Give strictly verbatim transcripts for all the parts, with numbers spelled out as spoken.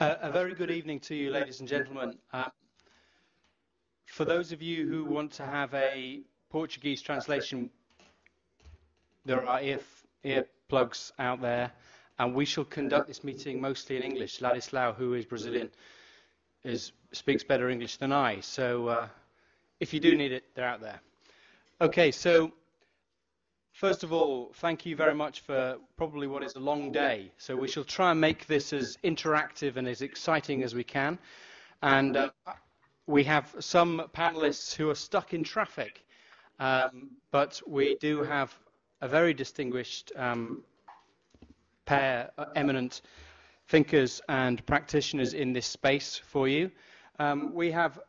Uh, a very good evening to you, ladies and gentlemen. Uh, for those of you who want to have a Portuguese translation, there are ear, ear plugs out there, and we shall conduct this meeting mostly in English. Ladislau, who is Brazilian, is, speaks better English than I, so uh, if you do need it, they're out there. Okay, so first of all, thank you very much for probably what is a long day. So we shall try and make this as interactive and as exciting as we can. And uh, we have some panelists who are stuck in traffic, um, but we do have a very distinguished um, pair of eminent thinkers and practitioners in this space for you. Um, we have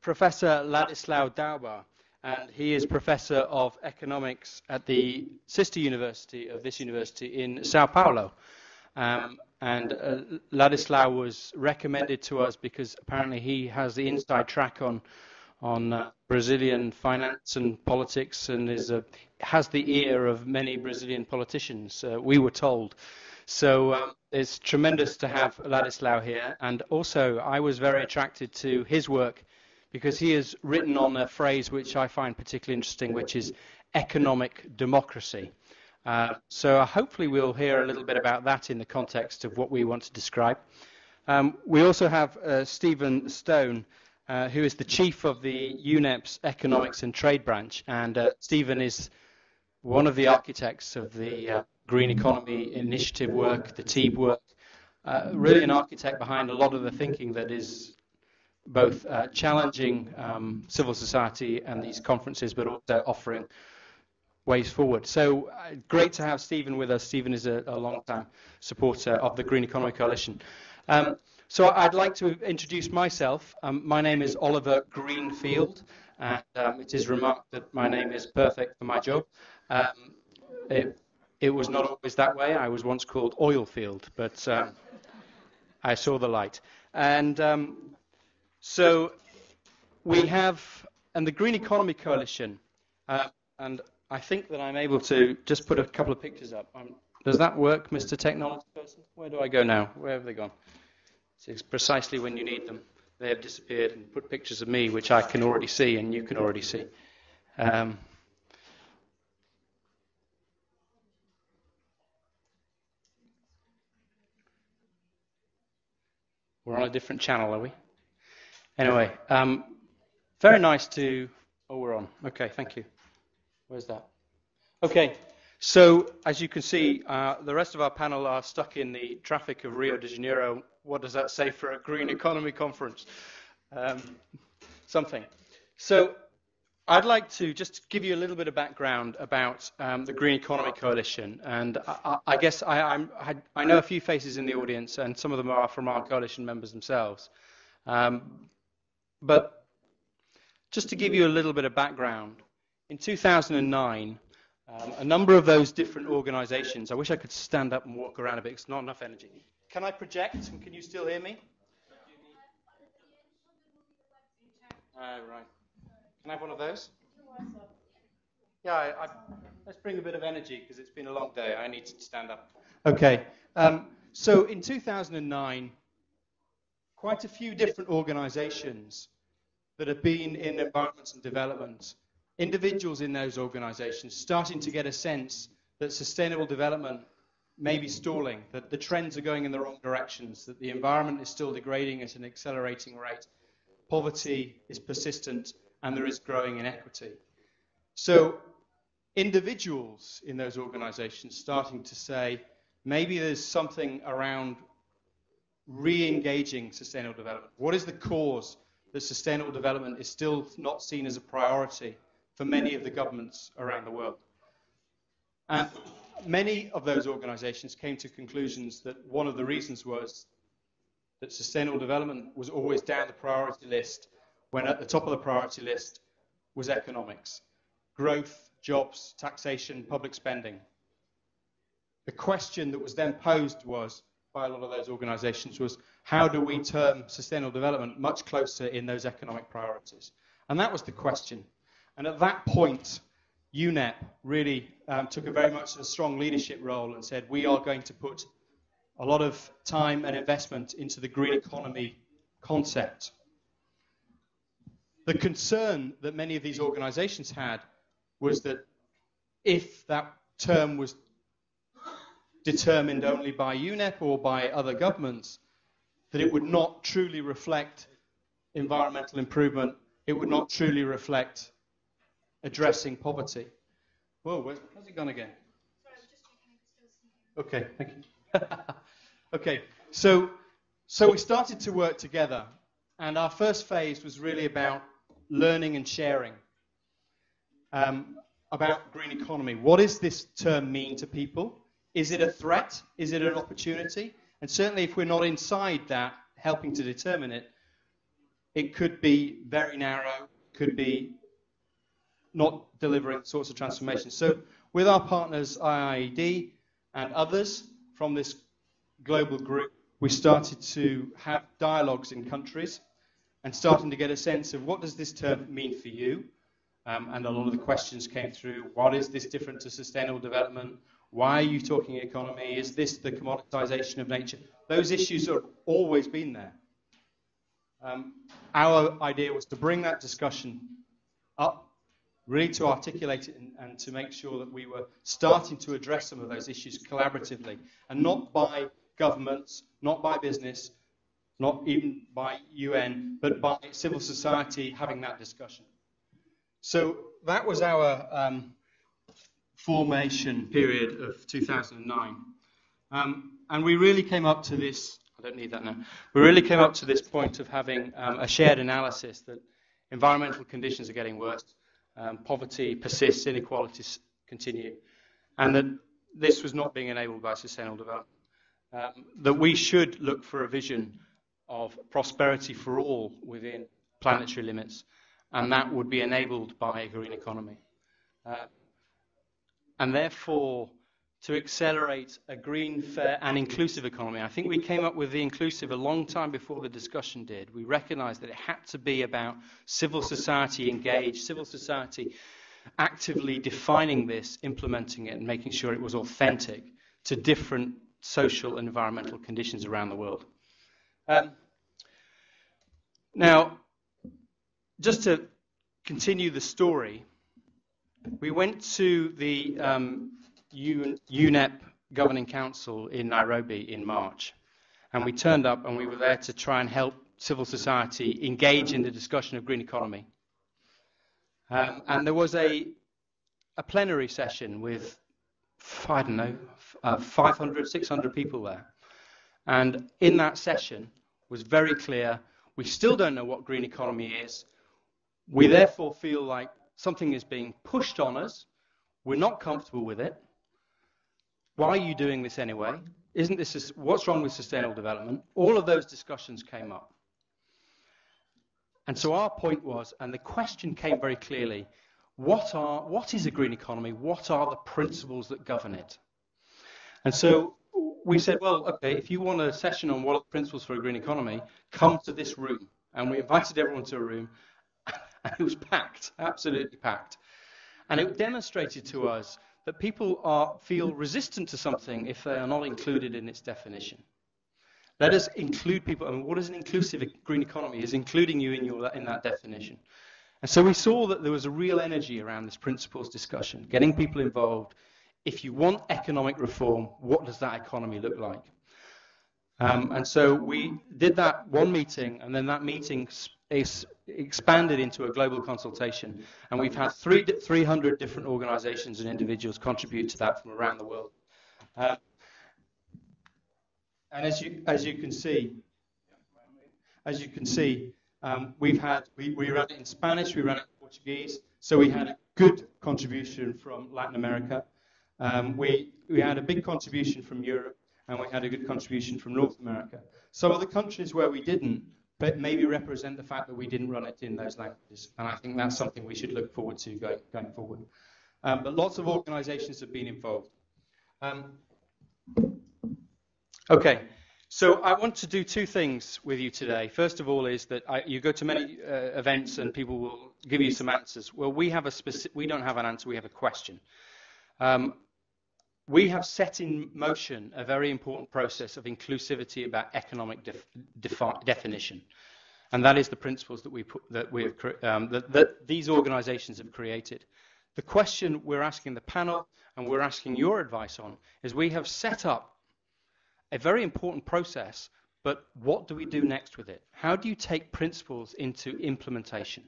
Professor Ladislau Dowbor. And he is Professor of Economics at the sister university of this university in São Paulo. Um, and uh, Ladislau was recommended to us because apparently he has the inside track on on uh, Brazilian finance and politics, and is a, has the ear of many Brazilian politicians, uh, we were told. So um, it's tremendous to have Ladislau here. And also, I was very attracted to his work, because he has written on a phrase which I find particularly interesting, which is economic democracy. Uh, so hopefully we'll hear a little bit about that in the context of what we want to describe. Um, we also have uh, Stephen Stone, uh, who is the chief of the UNEP's Economics and Trade Branch. And uh, Stephen is one of the architects of the uh, Green Economy Initiative work, the T E E B work, uh, really an architect behind a lot of the thinking that is both uh, challenging um, civil society and these conferences, but also offering ways forward. So uh, great to have Stephen with us. Stephen is a, a long-time supporter of the Green Economy Coalition. Um, so I'd like to introduce myself. Um, my name is Oliver Greenfield, and um, it is remarked that my name is perfect for my job. Um, it, it was not always that way. I was once called Oilfield, but um, I saw the light. And um, So we have, and the Green Economy Coalition, uh, and I think that I'm able to just put a couple of pictures up. Um, does that work, Mister Technology Person? Where do I go now? Where have they gone? It's precisely when you need them. They have disappeared and put pictures of me, which I can already see and you can already see. Um, we're on a different channel, are we? Anyway, um, very nice to, oh, we're on. Okay, thank you. Where's that? Okay, so as you can see, uh, the rest of our panel are stuck in the traffic of Rio de Janeiro. What does that say for a green economy conference? Um, something. So I'd like to just give you a little bit of background about um, the Green Economy Coalition. And I, I guess I, I'm, I, I know a few faces in the audience, and some of them are from our coalition members themselves. Um, But just to give you a little bit of background, in two thousand nine, um, a number of those different organizations, I wish I could stand up and walk around a bit, it's not enough energy. Can I project, and can you still hear me? Oh, right. Can I have one of those? Yeah, I, I, let's bring a bit of energy, because it's been a long day, I need to stand up. Okay, um, so in two thousand nine, quite a few different organizations that have been in environments and development, individuals in those organizations starting to get a sense that sustainable development may be stalling, that the trends are going in the wrong directions, that the environment is still degrading at an accelerating rate, poverty is persistent, and there is growing inequity. So individuals in those organizations starting to say, maybe there's something around re-engaging sustainable development. What is the cause that sustainable development is still not seen as a priority for many of the governments around the world? And many of those organizations came to conclusions that one of the reasons was that sustainable development was always down the priority list, when at the top of the priority list was economics, growth, jobs, taxation, public spending. The question that was then posed was, by a lot of those organizations, was how do we term sustainable development much closer in those economic priorities? And that was the question. And at that point, UNEP really um, took a very much a strong leadership role and said, we are going to put a lot of time and investment into the green economy concept. The concern that many of these organizations had was that if that term was determined only by UNEP or by other governments, that it would not truly reflect environmental improvement, it would not truly reflect addressing poverty. Whoa, where's, how's it gone again? Okay, thank you. Okay, so, so we started to work together, and our first phase was really about learning and sharing um, about green economy. What does this term mean to people? Is it a threat? Is it an opportunity? And certainly if we're not inside that, helping to determine it, it could be very narrow, could be not delivering the sorts of transformation. So with our partners I I E D and others from this global group, we started to have dialogues in countries and starting to get a sense of what does this term mean for you? Um, and a lot of the questions came through. What is this different to sustainable development? Why are you talking economy? Is this the commoditization of nature? Those issues have always been there. Um, our idea was to bring that discussion up, really to articulate it and, and to make sure that we were starting to address some of those issues collaboratively, and not by governments, not by business, not even by U N, but by civil society having that discussion. So that was our um, formation period of two thousand nine. Um, and we really came up to this, I don't need that now, we really came up to this point of having um, a shared analysis that environmental conditions are getting worse. Um, poverty persists, inequalities continue, and that this was not being enabled by sustainable development. Um, that we should look for a vision of prosperity for all within planetary limits, and that would be enabled by a green economy. Uh, and therefore, to accelerate a green, fair, and inclusive economy, I think we came up with the inclusive a long time before the discussion did. We recognised that it had to be about civil society engaged, civil society actively defining this, implementing it, and making sure it was authentic to different social and environmental conditions around the world. Um, now, just to continue the story, we went to the um, U N E P Governing Council in Nairobi in March, and we turned up and we were there to try and help civil society engage in the discussion of green economy. Um, and there was a, a plenary session with I don't know, uh, five hundred, six hundred people there. And in that session was very clear, we still don't know what green economy is. We therefore feel like something is being pushed on us. We're not comfortable with it. Why are you doing this anyway? Isn't this, what's wrong with sustainable development? All of those discussions came up. And so our point was, and the question came very clearly, What are, what is a green economy? What are the principles that govern it? And so we said, well, okay, if you want a session on what are the principles for a green economy, come to this room. And we invited everyone to a room, and it was packed, absolutely packed. And it demonstrated to us that people are, feel resistant to something if they are not included in its definition. Let us include people. I mean, what is an inclusive green economy is including you in, your, in that definition. And so we saw that there was a real energy around this principles discussion, getting people involved. If you want economic reform, what does that economy look like? Um, and so we did that one meeting, and then that meeting is expanded into a global consultation. And we've had three, three hundred different organizations and individuals contribute to that from around the world. Uh, and as you, as you can see, as you can see, Um, we've had, we, we ran it in Spanish, we ran it in Portuguese, so we had a good contribution from Latin America. Um, we, we had a big contribution from Europe, and we had a good contribution from North America. Some of the countries where we didn't, but maybe represent the fact that we didn't run it in those languages, and I think that's something we should look forward to going, going forward. Um, but lots of organizations have been involved. Um, okay. So I want to do two things with you today. First of all is that I, you go to many uh, events and people will give you some answers. Well, we, have a specific, we don't have an answer, we have a question. Um, we have set in motion a very important process of inclusivity about economic def defi definition. And that is the principles that we put, that we have, um, that, that these organizations have created. The question we're asking the panel, and we're asking your advice on, is we have set up a very important process, but what do we do next with it? How do you take principles into implementation?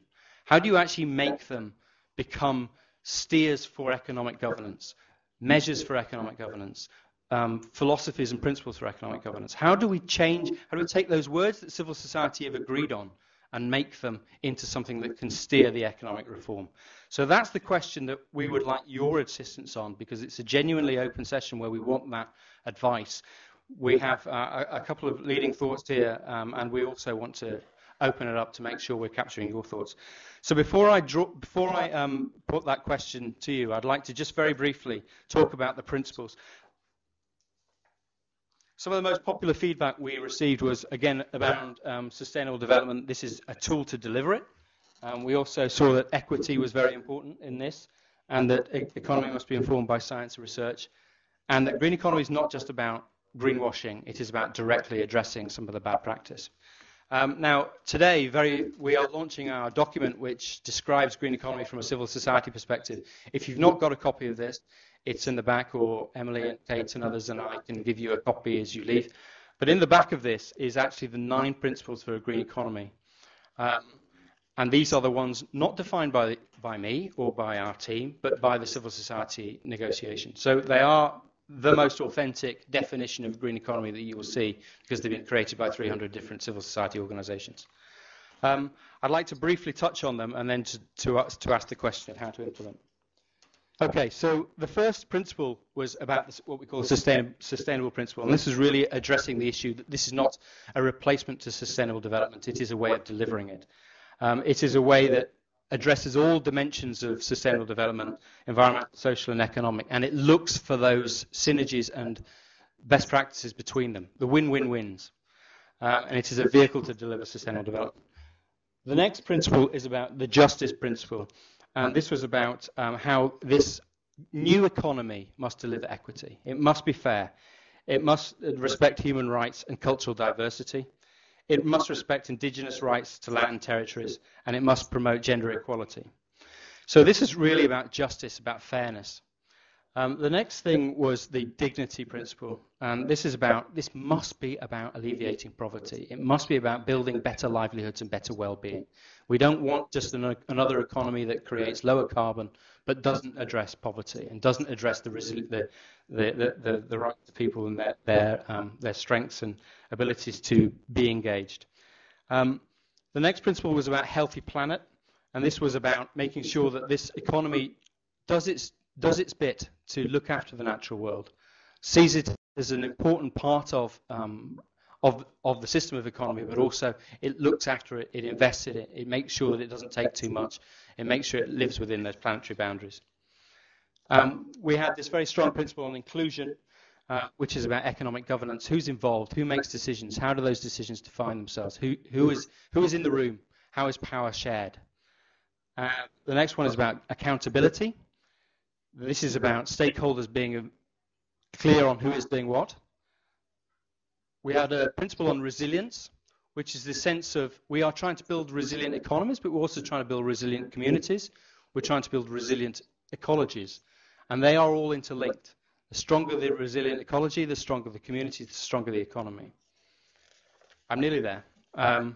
How do you actually make them become steers for economic governance, measures for economic governance, um, philosophies and principles for economic governance? How do we change, how do we take those words that civil society have agreed on and make them into something that can steer the economic reform? So that's the question that we would like your assistance on, because it's a genuinely open session where we want that advice. We have uh, a couple of leading thoughts here, um, and we also want to open it up to make sure we're capturing your thoughts. So before I, draw, before I um, put that question to you, I'd like to just very briefly talk about the principles. Some of the most popular feedback we received was, again, around um, sustainable development. This is a tool to deliver it. Um, we also saw that equity was very important in this, and that the economy must be informed by science and research, and that green economy is not just about greenwashing. It is about directly addressing some of the bad practice. Um, now, today, very, we are launching our document which describes green economy from a civil society perspective. If you've not got a copy of this, it's in the back, or Emily and Kate and others and I can give you a copy as you leave. But in the back of this is actually the nine principles for a green economy. Um, and these are the ones not defined by, by me or by our team, but by the civil society negotiation. So they are the most authentic definition of green economy that you will see, because they've been created by three hundred different civil society organizations. Um, I'd like to briefly touch on them and then to, to, us, to ask the question of how to implement. Okay, so the first principle was about this, what we call the sustain, sustainable principle, and this is really addressing the issue that this is not a replacement to sustainable development, it is a way of delivering it. Um, it is a way that addresses all dimensions of sustainable development, environmental, social and economic, and it looks for those synergies and best practices between them, the win-win-wins, uh, and it is a vehicle to deliver sustainable development. The next principle is about the justice principle. And this was about um, how this new economy must deliver equity. It must be fair. It must respect human rights and cultural diversity. It must respect indigenous rights to land and territories. And it must promote gender equality. So this is really about justice, about fairness. Um, the next thing was the dignity principle. And this is about, this must be about alleviating poverty. It must be about building better livelihoods and better well-being. We don't want just an, another economy that creates lower carbon, but doesn't address poverty and doesn't address the the, the, the, the rights of people and their, their, um, their strengths and abilities to be engaged. Um, the next principle was about healthy planet. And this was about making sure that this economy does its does its bit to look after the natural world, sees it as an important part of, um, of, of the system of economy, but also it looks after it, it invests in it, it makes sure that it doesn't take too much, it makes sure it lives within those planetary boundaries. Um, we had this very strong principle on inclusion, uh, which is about economic governance, who's involved, who makes decisions, how do those decisions define themselves, who, who, is, who is in the room, how is power shared. Uh, the next one is about accountability. This is about stakeholders being clear on who is doing what. We had a principle on resilience, which is the sense of we are trying to build resilient economies, but we're also trying to build resilient communities. We're trying to build resilient ecologies, and they are all interlinked. The stronger the resilient ecology, the stronger the community, the stronger the economy. I'm nearly there. Um,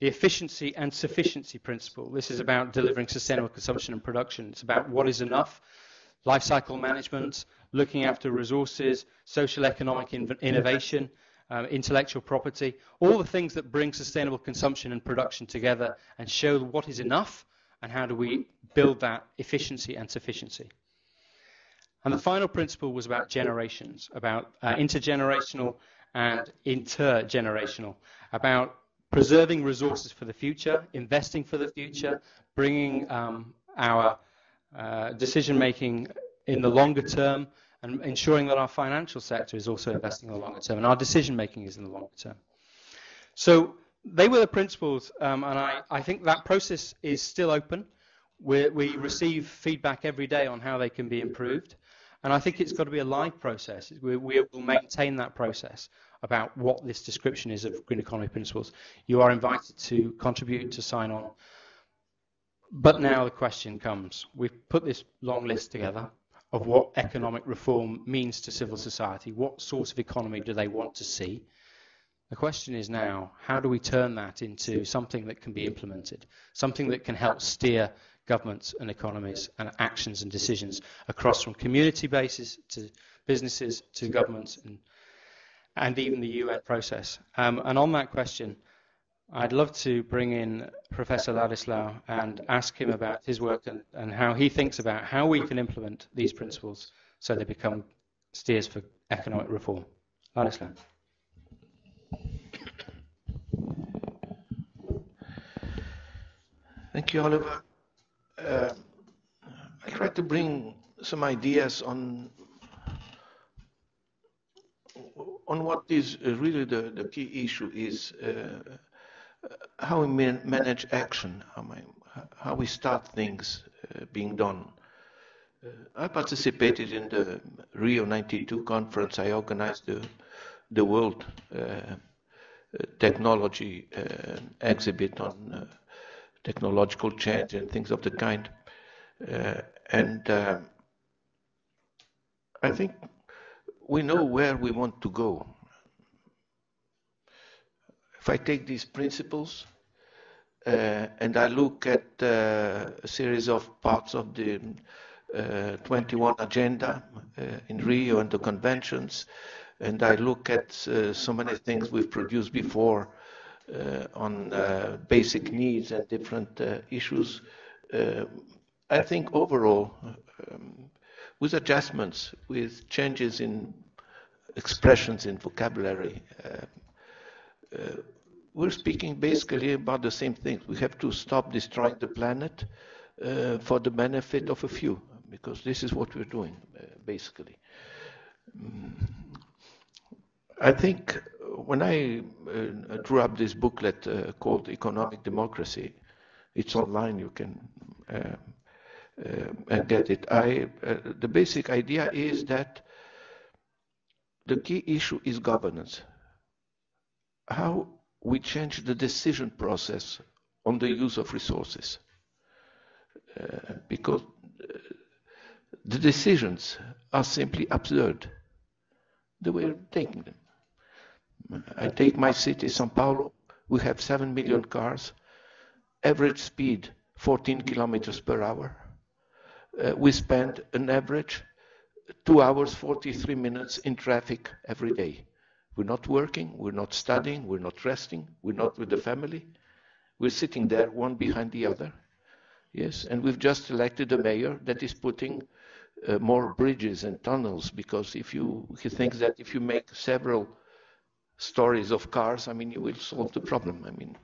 The efficiency and sufficiency principle. This is about delivering sustainable consumption and production. It's about what is enough, life cycle management, looking after resources, social economic in innovation, uh, intellectual property, all the things that bring sustainable consumption and production together and show what is enough and how do we build that efficiency and sufficiency. And the final principle was about generations, about uh, intergenerational and intergenerational, about preserving resources for the future, investing for the future, bringing um, our uh, decision-making in the longer term, and ensuring that our financial sector is also investing in the longer term, and our decision-making is in the longer term. So they were the principles, um, and I, I think that process is still open. We're, we receive feedback every day on how they can be improved. And I think it's got to be a live process. We, we will maintain that process about what this description is of green economy principles. You are invited to contribute, to sign on. But now the question comes. We've put this long list together of what economic reform means to civil society. What sort of economy do they want to see? The question is now, how do we turn that into something that can be implemented, something that can help steer governments and economies and actions and decisions across from community bases to businesses to governments and, and even the U N process? Um, and on that question, I'd love to bring in Professor Ladislau and ask him about his work and, and how he thinks about how we can implement these principles so they become steers for economic reform. Ladislau. Thank you, Oliver. Uh, I tried to bring some ideas on on what is really the, the key issue is uh, how we man manage action, how, my, how we start things uh, being done. Uh, I participated in the Rio ninety-two conference. I organized the the World uh, Technology uh, exhibit on Uh, technological change and things of the kind. Uh, and uh, I think we know where we want to go. If I take these principles uh, and I look at uh, a series of parts of the uh, twenty-one Agenda uh, in Rio and the conventions, and I look at uh, so many things we've produced before Uh, on uh, basic needs and different uh, issues, uh, I think overall, um, with adjustments, with changes in expressions in vocabulary, uh, uh, we're speaking basically about the same things. We have to stop destroying the planet uh, for the benefit of a few, because this is what we're doing, uh, basically. Um, I think when I uh, drew up this booklet uh, called Economic Democracy, it's online, you can uh, uh, get it. I, uh, the basic idea is that the key issue is governance. How we change the decision process on the use of resources. Uh, because the decisions are simply absurd, the way we're taking them. I take my city, São Paulo. We have seven million cars, average speed fourteen kilometers per hour. Uh, we spend an average two hours, forty-three minutes in traffic every day. We're not working, we're not studying, we're not resting, we're not with the family. We're sitting there, one behind the other. Yes, and we've just elected a mayor that is putting uh, more bridges and tunnels, because if you, he thinks that if you make several stories of cars, I mean, you will solve the problem. I mean,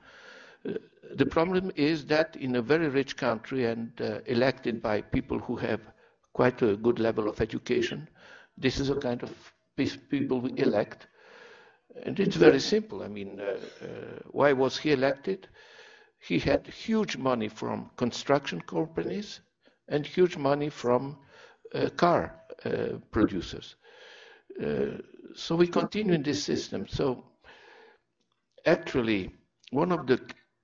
uh, the problem is that in a very rich country and uh, elected by people who have quite a good level of education, this is a kind of people we elect. And it's very simple. I mean, uh, uh, why was he elected? He had huge money from construction companies and huge money from uh, car uh, producers. Uh, so we continue in this system. So actually, one of the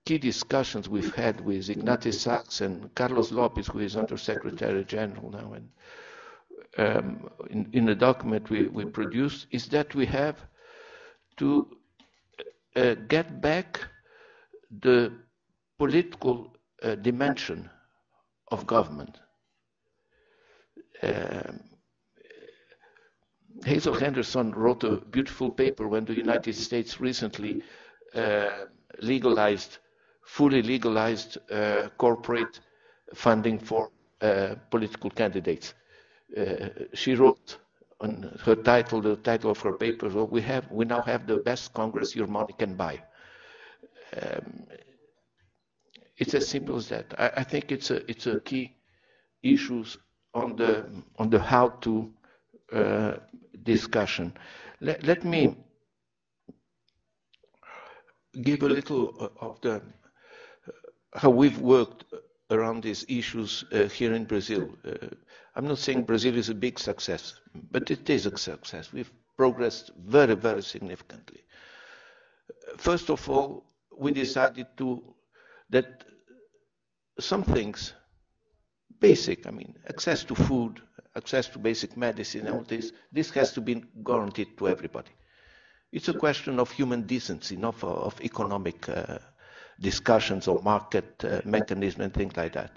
key discussions we've had with Ignacy Sachs and Carlos Lopez, who is Undersecretary General now, and um, in, in the document we, we produced, is that we have to uh, get back the political uh, dimension of government. Um, Hazel Henderson wrote a beautiful paper when the United States recently uh, legalized, fully legalized uh, corporate funding for uh, political candidates. Uh, she wrote on her title, the title of her paper, well, we, have, we now have the best Congress your money can buy. Um, it's as simple as that. I, I think it's a, it's a key issue on the, on the how to Uh, discussion. Let, let me give a little of the uh, how we've worked around these issues uh, here in Brazil. Uh, I'm not saying Brazil is a big success, but it is a success. We've progressed very, very significantly. First of all, we decided to that some things, basic, I mean, access to food, access to basic medicine, all this, this has to be guaranteed to everybody. It's a question of human decency, not of economic uh, discussions or market uh, mechanism and things like that.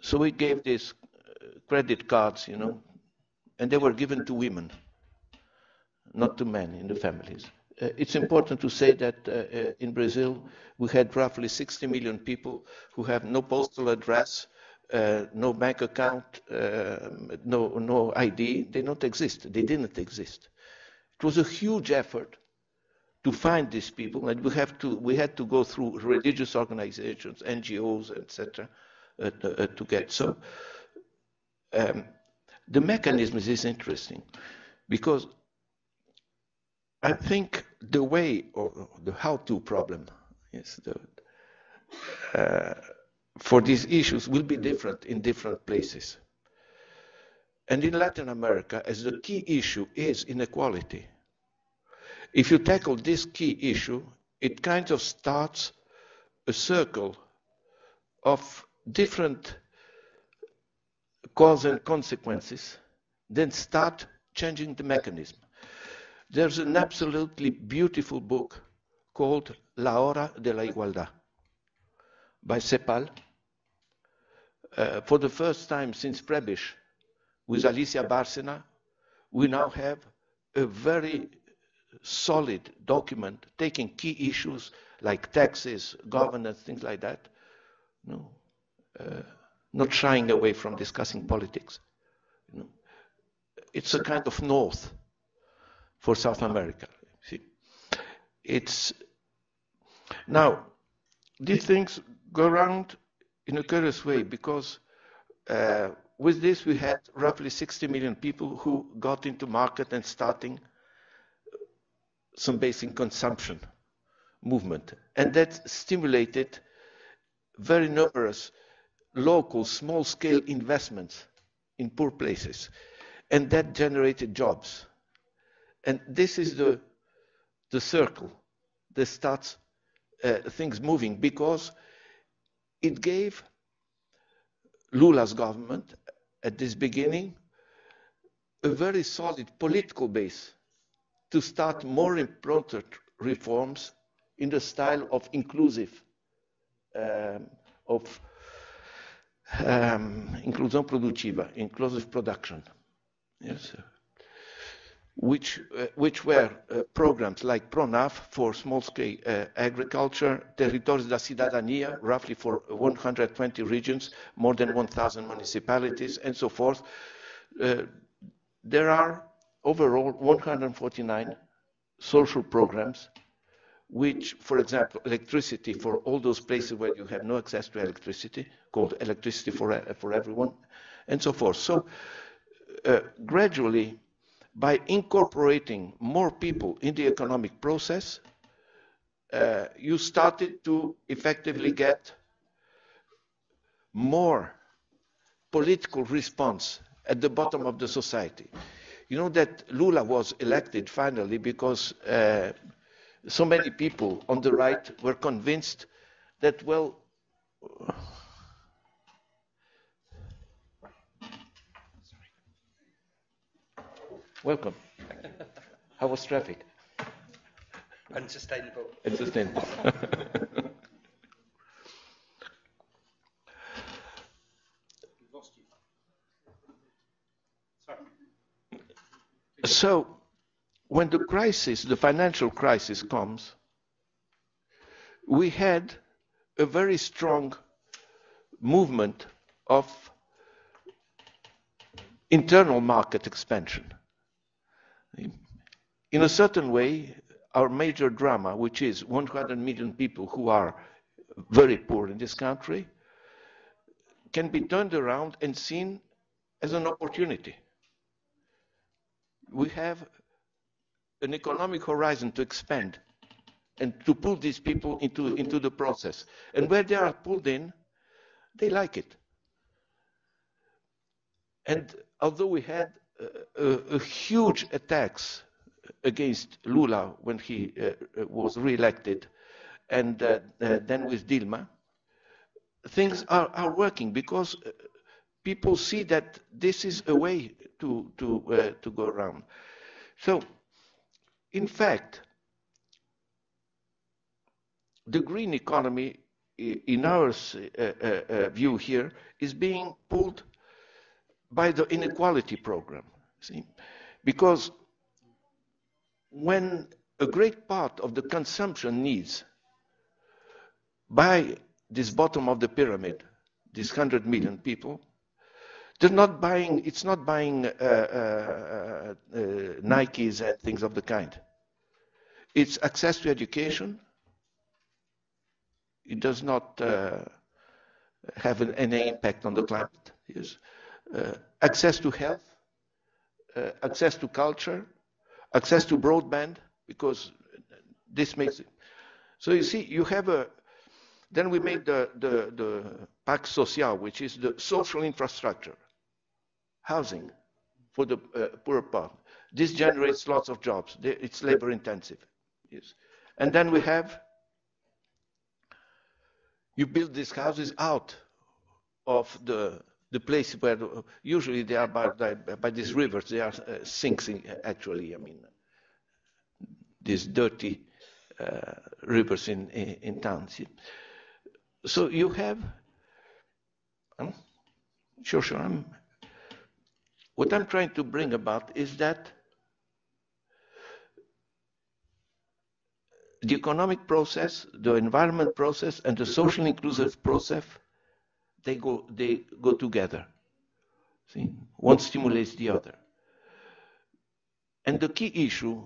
So we gave these credit cards, you know, and they were given to women, not to men in the families. Uh, it's important to say that uh, uh, in Brazil, we had roughly sixty million people who have no postal address, uh, no bank account, uh, no, no I D. They don't exist. They didn't exist. It was a huge effort to find these people, and we have to we had to go through religious organizations, N G Os, et cetera, uh, to, uh, to get so. Um, the mechanism is interesting, because I think the way or the how-to problem is the, uh, for these issues will be different in different places. And in Latin America, as the key issue is inequality, if you tackle this key issue, it kind of starts a circle of different cause and consequences, then start changing the mechanism. There's an absolutely beautiful book called La Hora de la Igualdad by Cepal. Uh, for the first time since Prebisch, with Alicia Bárcena, we now have a very solid document taking key issues like taxes, governance, things like that. No, uh, not shying away from discussing politics. No. It's a kind of north for South America. See, it's now these things go around in a curious way, because uh, with this, we had roughly sixty million people who got into market and starting some basic consumption movement. And that stimulated very numerous local, small-scale investments in poor places. And that generated jobs. And this is the, the circle that starts uh, things moving, because it gave Lula's government at this beginning a very solid political base to start more important reforms in the style of inclusive, um, of um, inclusão produtiva, inclusive production, yes, which uh, which were uh, programs like PRONAF for small-scale uh, agriculture, Territórios da Cidadania, roughly for one hundred twenty regions, more than one thousand municipalities, and so forth. Uh, there are overall one hundred forty-nine social programs, which, for example, electricity for all those places where you have no access to electricity, called Electricity for, for Everyone, and so forth. So uh, gradually, by incorporating more people in the economic process, uh, you started to effectively get more political response at the bottom of the society. You know that Lula was elected finally because uh, so many people on the right were convinced that, well, welcome. How was traffic? Unsustainable. Unsustainable. We've lost you. Sorry. So, when the crisis, the financial crisis comes, we had a very strong movement of internal market expansion. In a certain way, our major drama, which is one hundred million people who are very poor in this country, can be turned around and seen as an opportunity. We have an economic horizon to expand and to pull these people into, into the process. And where they are pulled in, they like it. And although we had a, a, a huge attacks against Lula when he uh, was re-elected, and uh, uh, then with Dilma, things are, are working because uh, people see that this is a way to, to, uh, to go around. So, in fact, the green economy, in our uh, uh, view here, is being pulled by the inequality program, see? Because when a great part of the consumption needs by this bottom of the pyramid, these one hundred million people, they're not buying, it's not buying uh, uh, uh, Nikes and things of the kind. It's access to education. It does not uh, have an, any impact on the climate. Yes. Uh, access to health, uh, access to culture, access to broadband, because this makes it. So you see, you have a, then we made the, the, the Pact Social, which is the social infrastructure, housing for the uh, poorer part. This generates lots of jobs. It's labor intensive. Yes. And then we have, you build these houses out of the, the place where the, usually they are by, by, by these rivers, they are uh, sinks in, actually, I mean, these dirty uh, rivers in, in, in towns. So you have, um, sure, sure, I'm, what I'm trying to bring about is that the economic process, the environment process, and the social inclusive process, they go, they go together. See? One stimulates the other. And the key issue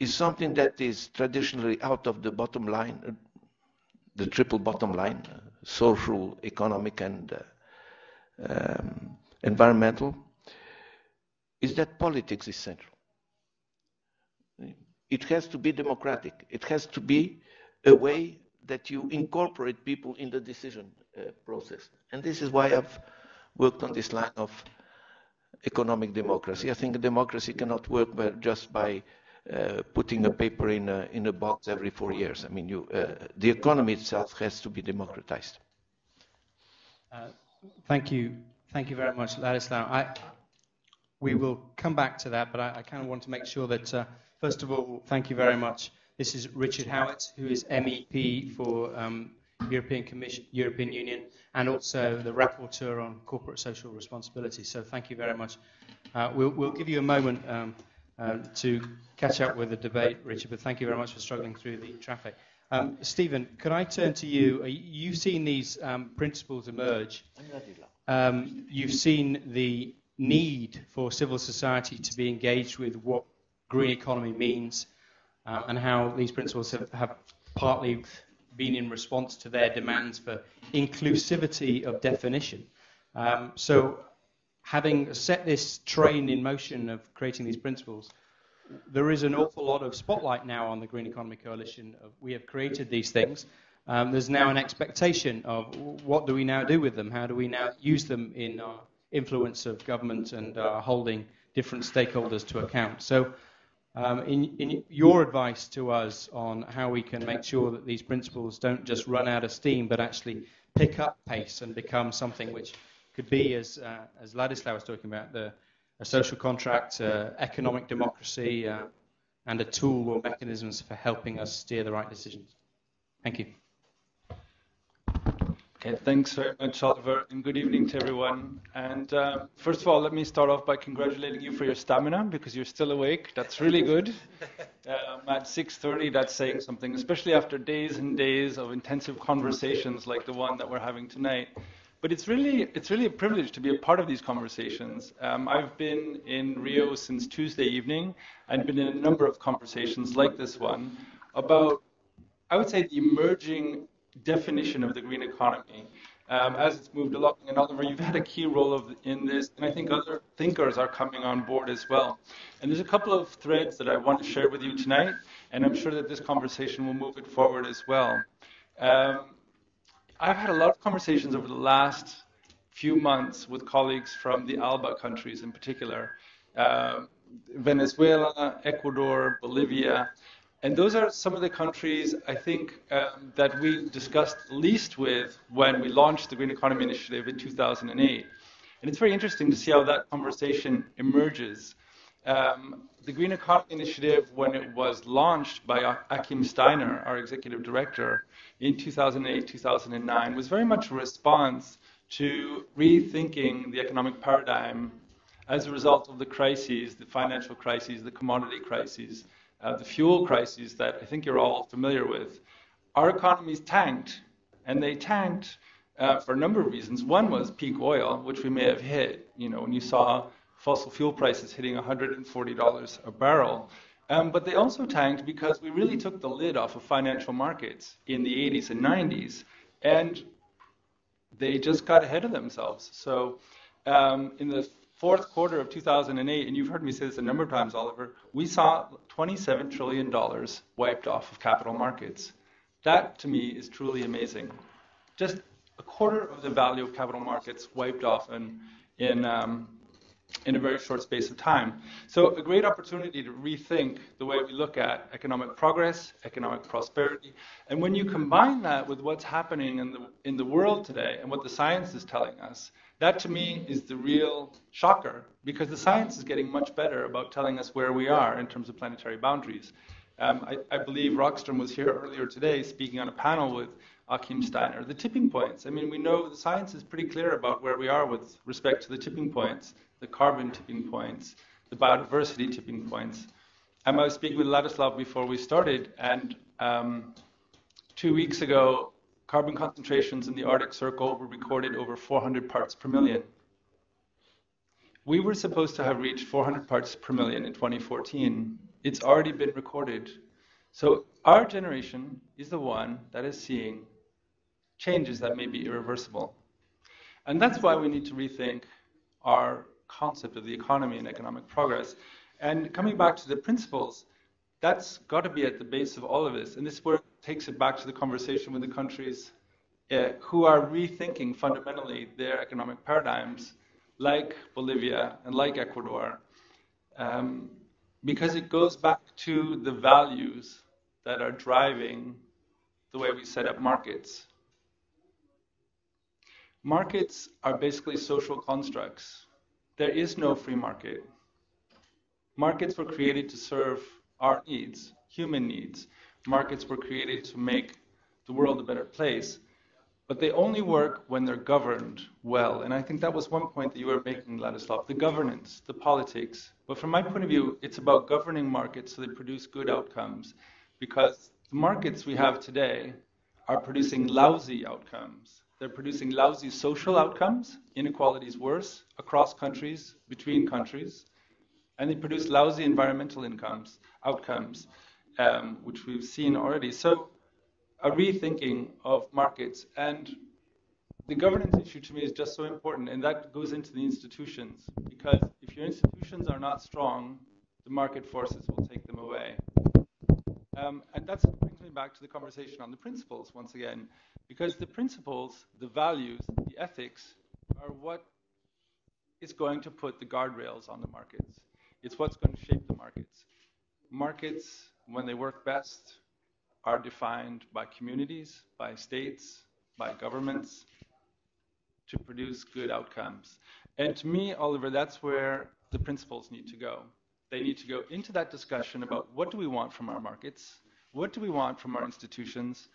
is something that is traditionally out of the bottom line, the triple bottom line, social, economic, and uh, um, environmental, is that politics is central. It has to be democratic. It has to be a way that you incorporate people in the decision uh, process. And this is why I've worked on this line of economic democracy. I think democracy cannot work just by uh, putting a paper in a, in a box every four years. I mean, you, uh, the economy itself has to be democratized. Uh, thank you. Thank you very much, Ladislau. I, we will come back to that, but I, I kind of want to make sure that uh, first of all, thank you very much. This is Richard Howitt, who is M E P for um, European Commission, European Union, and also the rapporteur on corporate social responsibility. So thank you very much. Uh, we'll, we'll give you a moment um, uh, to catch up with the debate, Richard, but thank you very much for struggling through the traffic. Um, Stephen, could I turn to you? You've seen these um, principles emerge. Um, you've seen the need for civil society to be engaged with what green economy means, uh, and how these principles have, have partly been in response to their demands for inclusivity of definition. Um, so having set this train in motion of creating these principles, there is an awful lot of spotlight now on the Green Economy Coalition. We have created these things. Um, there's now an expectation of what do we now do with them? How do we now use them in our influence of government and uh, holding different stakeholders to account? So, Um, in, in your advice to us on how we can make sure that these principles don't just run out of steam, but actually pick up pace and become something which could be, as, uh, as Ladislau was talking about, the, a social contract, uh, economic democracy, uh, and a tool or mechanisms for helping us steer the right decisions. Thank you. Okay, thanks very much, Oliver, and good evening to everyone. And uh, first of all, let me start off by congratulating you for your stamina, because you're still awake. That's really good. Um, at six thirty, that's saying something, especially after days and days of intensive conversations like the one that we're having tonight. But it's really, it's really a privilege to be a part of these conversations. Um, I've been in Rio since Tuesday evening, and been in a number of conversations like this one about, I would say, the emerging definition of the green economy um, as it's moved along. And Oliver, you've had a key role of, in this, and I think other thinkers are coming on board as well. And there's a couple of threads that I want to share with you tonight, and I'm sure that this conversation will move it forward as well. Um, I've had a lot of conversations over the last few months with colleagues from the ALBA countries in particular, uh, Venezuela, Ecuador, Bolivia, and those are some of the countries, I think, um, that we discussed least with when we launched the Green Economy Initiative in two thousand eight. And it's very interesting to see how that conversation emerges. Um, the Green Economy Initiative, when it was launched by Achim Steiner, our executive director, in two thousand eight, two thousand nine, was very much a response to rethinking the economic paradigm as a result of the crises, the financial crises, the commodity crises, Uh, the fuel crises that I think you're all familiar with. Our economies tanked, and they tanked uh, for a number of reasons. One was peak oil, which we may have hit, you know, when you saw fossil fuel prices hitting one hundred forty dollars a barrel. Um, but they also tanked because we really took the lid off of financial markets in the eighties and nineties, and they just got ahead of themselves. So um, in the fourth quarter of two thousand eight, and you've heard me say this a number of times, Oliver, we saw twenty-seven trillion dollars wiped off of capital markets. That, to me, is truly amazing. Just a quarter of the value of capital markets wiped off in, in, um, in a very short space of time. So a great opportunity to rethink the way we look at economic progress, economic prosperity. And when you combine that with what's happening in the, in the world today and what the science is telling us, that, to me, is the real shocker, because the science is getting much better about telling us where we are in terms of planetary boundaries. Um, I, I believe Rockstrom was here earlier today speaking on a panel with Achim Steiner. The tipping points. I mean, we know the science is pretty clear about where we are with respect to the tipping points, the carbon tipping points, the biodiversity tipping points. Um, I was speaking with Ladislau before we started, and um, two weeks ago, carbon concentrations in the Arctic Circle were recorded over four hundred parts per million. We were supposed to have reached four hundred parts per million in twenty fourteen. It's already been recorded. So our generation is the one that is seeing changes that may be irreversible. And that's why we need to rethink our concept of the economy and economic progress. And coming back to the principles, that's got to be at the base of all of this. And this work takes it back to the conversation with the countries uh, who are rethinking fundamentally their economic paradigms, like Bolivia and like Ecuador, um, because it goes back to the values that are driving the way we set up markets. Markets are basically social constructs. There is no free market. Markets were created to serve our needs, human needs. Markets were created to make the world a better place, but they only work when they're governed well. And I think that was one point that you were making, Ladislau, the governance, the politics. But from my point of view, it's about governing markets so they produce good outcomes, because the markets we have today are producing lousy outcomes. They're producing lousy social outcomes, inequalities worse, across countries, between countries, and they produce lousy environmental incomes, outcomes, um, which we've seen already. So a rethinking of markets, and the governance issue to me is just so important, and that goes into the institutions, because if your institutions are not strong, the market forces will take them away. Um, and that brings me back to the conversation on the principles once again, because the principles, the values, the ethics are what is going to put the guardrails on the markets. It's what's going to shape the markets. Markets, when they work best, are defined by communities, by states, by governments, to produce good outcomes. And to me, Oliver, that's where the principles need to go. They need to go into that discussion about what do we want from our markets, what do we want from our institutions,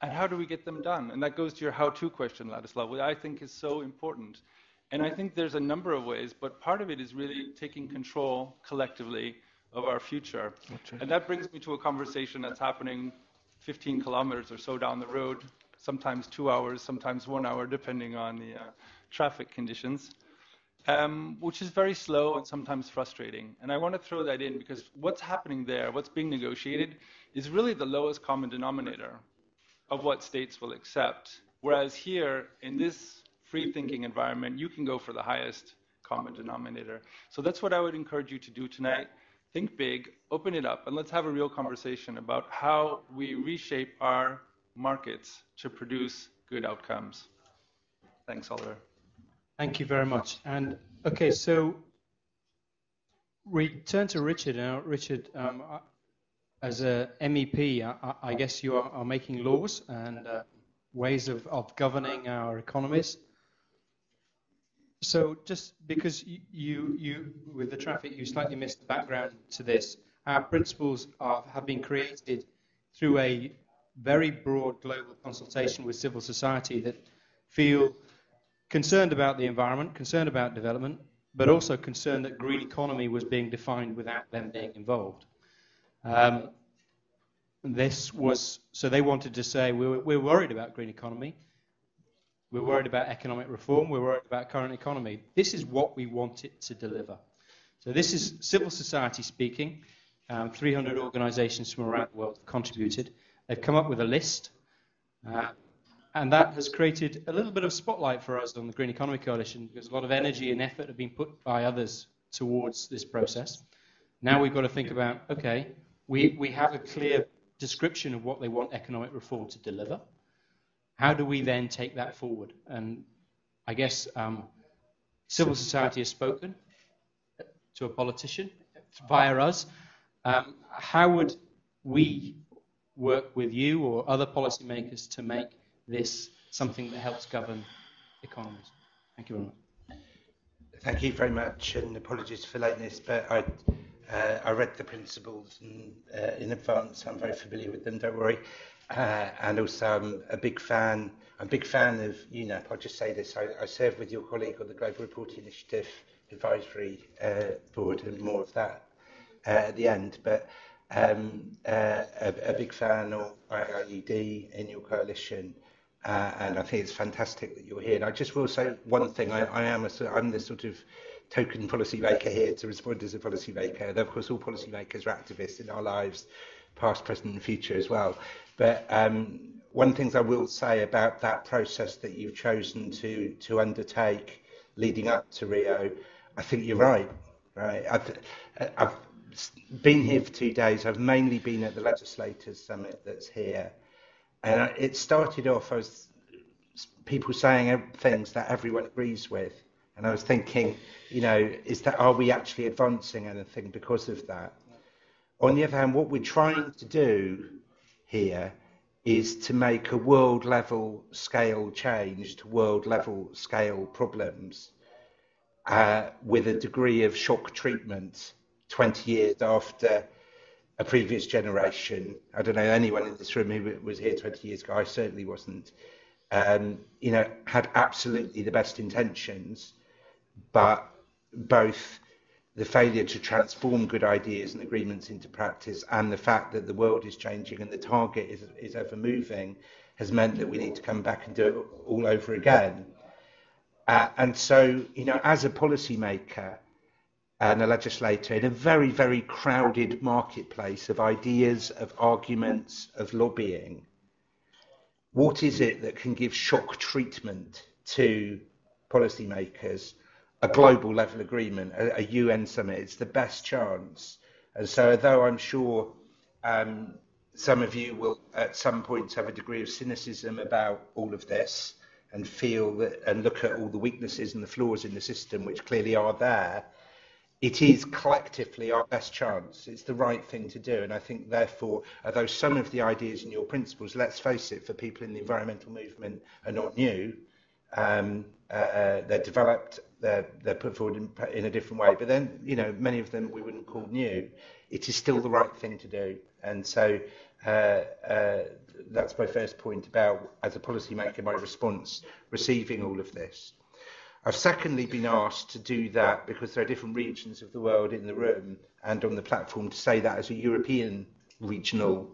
and how do we get them done? And that goes to your how-to question, Ladislau, which I think is so important. And I think there's a number of ways, but part of it is really taking control collectively of our future. Okay. And that brings me to a conversation that's happening fifteen kilometers or so down the road, sometimes two hours, sometimes one hour, depending on the uh, traffic conditions, um, which is very slow and sometimes frustrating. And I want to throw that in because what's happening there, what's being negotiated, is really the lowest common denominator of what states will accept. Whereas here, in this free-thinking environment, you can go for the highest common denominator. So that's what I would encourage you to do tonight. Think big, open it up, and let's have a real conversation about how we reshape our markets to produce good outcomes. Thanks, Oliver. Thank you very much. And okay, so return to Richard now. Richard, um, as a M E P, I, I guess you are, are making laws and uh, ways of, of governing our economies. So just because you, you, you, with the traffic, you slightly missed the background to this. Our principles are, have been created through a very broad global consultation with civil society that feel concerned about the environment, concerned about development, but also concerned that green economy was being defined without them being involved. Um, this was, so they wanted to say, we're, we're worried about green economy, we're worried about economic reform, we're worried about current economy. This is what we want it to deliver. So this is civil society speaking. Um, three hundred organizations from around the world have contributed. They've come up with a list, uh, and that has created a little bit of spotlight for us on the Green Economy Coalition, because a lot of energy and effort have been put by others towards this process. Now we've got to think about, okay, we, we have a clear description of what they want economic reform to deliver. How do we then take that forward? And I guess um, civil society has spoken to a politician via us. Um, how would we work with you or other policymakers to make this something that helps govern economies? Thank you very much. Thank you very much, and apologies for lateness, but I, uh, I read the principles in, uh, in advance. I'm very familiar with them, don't worry. Uh, and also I'm a big fan, I'm a big fan of U N E P. I'll just say this, I, I serve with your colleague on the Global Reporting Initiative Advisory uh, Board, and more of that uh, at the end. But Um, uh, a, a big fan of I I E D in your coalition, uh, and I think it's fantastic that you're here. And I just will say one thing: I, I am a, I'm the sort of token policymaker here to respond as a policymaker. And of course, all policymakers are activists in our lives, past, present, and future as well. But um, one of the things I will say about that process that you've chosen to to undertake leading up to Rio, I think you're right. Right, I've, I've been here for two days. I've mainly been at the Legislators Summit that's here, and it started off as people saying things that everyone agrees with, and I was thinking, you know, is that are we actually advancing anything because of that? On the other hand, what we're trying to do here is to make a world level scale change to world level scale problems uh, with a degree of shock treatment twenty years after a previous generation. I don't know anyone in this room who was here twenty years ago, I certainly wasn't, um, you know, had absolutely the best intentions, but both the failure to transform good ideas and agreements into practice and the fact that the world is changing and the target is, is ever moving has meant that we need to come back and do it all over again. Uh, and so, you know, as a policymaker and a legislator in a very, very crowded marketplace of ideas, of arguments, of lobbying, what is it that can give shock treatment to policymakers? A global level agreement, a, a U N summit, it's the best chance. And so although I'm sure um, some of you will at some point have a degree of cynicism about all of this and feel that, and look at all the weaknesses and the flaws in the system, which clearly are there, it is collectively our best chance. It's the right thing to do. And I think, therefore, although some of the ideas in your principles, let's face it, for people in the environmental movement are not new, um, uh, they're developed, they're, they're put forward in, in a different way. But then, you know, many of them we wouldn't call new. It is still the right thing to do. And so uh, uh, that's my first point about, as a policymaker, my response, receiving all of this. I've secondly been asked to do that because there are different regions of the world in the room and on the platform to say that as a European regional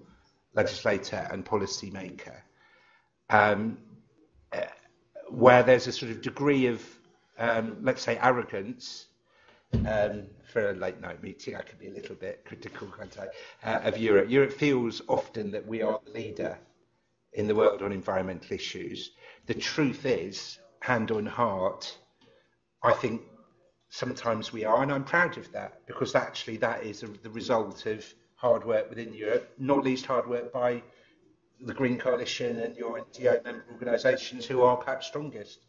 legislator and policymaker, um, where there's a sort of degree of, um, let's say, arrogance. Um, for a late night meeting, I could be a little bit critical, can't I, uh, of Europe. Europe feels often that we are the leader in the world on environmental issues. The truth is, hand on heart, I think sometimes we are, and I'm proud of that, because actually that is the result of hard work within Europe, not least hard work by the Green Coalition and your N G O member organisations who are perhaps strongest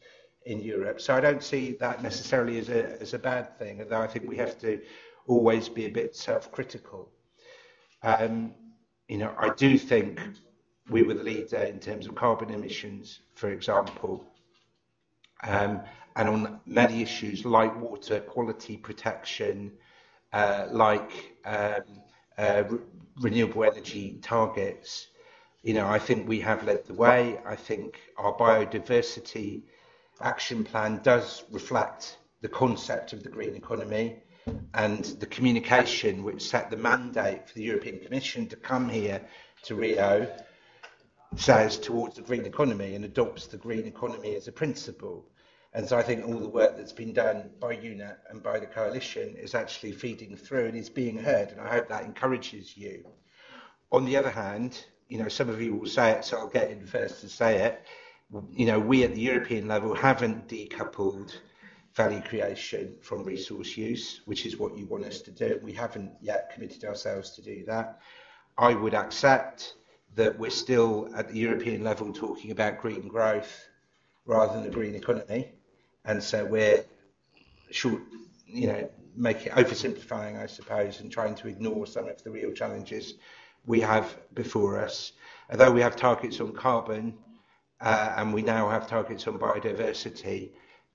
in Europe. So I don't see that necessarily as a, as a bad thing, although I think we have to always be a bit self-critical. Um, you know, I do think we were the leader in terms of carbon emissions, for example, um, and on many issues like water quality protection, uh, like um, uh, re renewable energy targets. You know, I think we have led the way. I think our biodiversity action plan does reflect the concept of the green economy and the communication which set the mandate for the European Commission to come here to Rio says towards the green economy and adopts the green economy as a principle. And so I think all the work that's been done by UNEP and by the coalition is actually feeding through and is being heard, and I hope that encourages you. On the other hand, you know, some of you will say it, so I'll get in first to say it. You know, we at the European level haven't decoupled value creation from resource use, which is what you want us to do. We haven't yet committed ourselves to do that. I would accept that we're still at the European level talking about green growth rather than the green economy. And so we're short, you know, making oversimplifying, I suppose, and trying to ignore some of the real challenges we have before us. Although we have targets on carbon, uh, and we now have targets on biodiversity,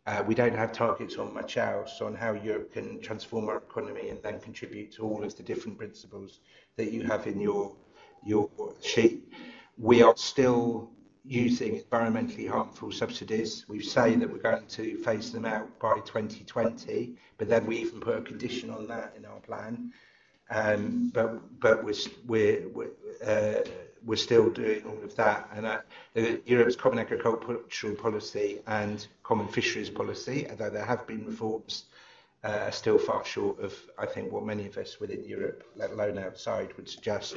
uh, we don't have targets on much else, on how Europe can transform our economy and then contribute to all of the different principles that you have in your, your sheet. We are still using environmentally harmful subsidies. We say that we're going to phase them out by twenty twenty, but then we even put a condition on that in our plan. Um, but but we're we're we're, uh, we're still doing all of that, and uh, Europe's common agricultural policy and common fisheries policy, although there have been reforms, uh, are still far short of, I think, what many of us within Europe, let alone outside, would suggest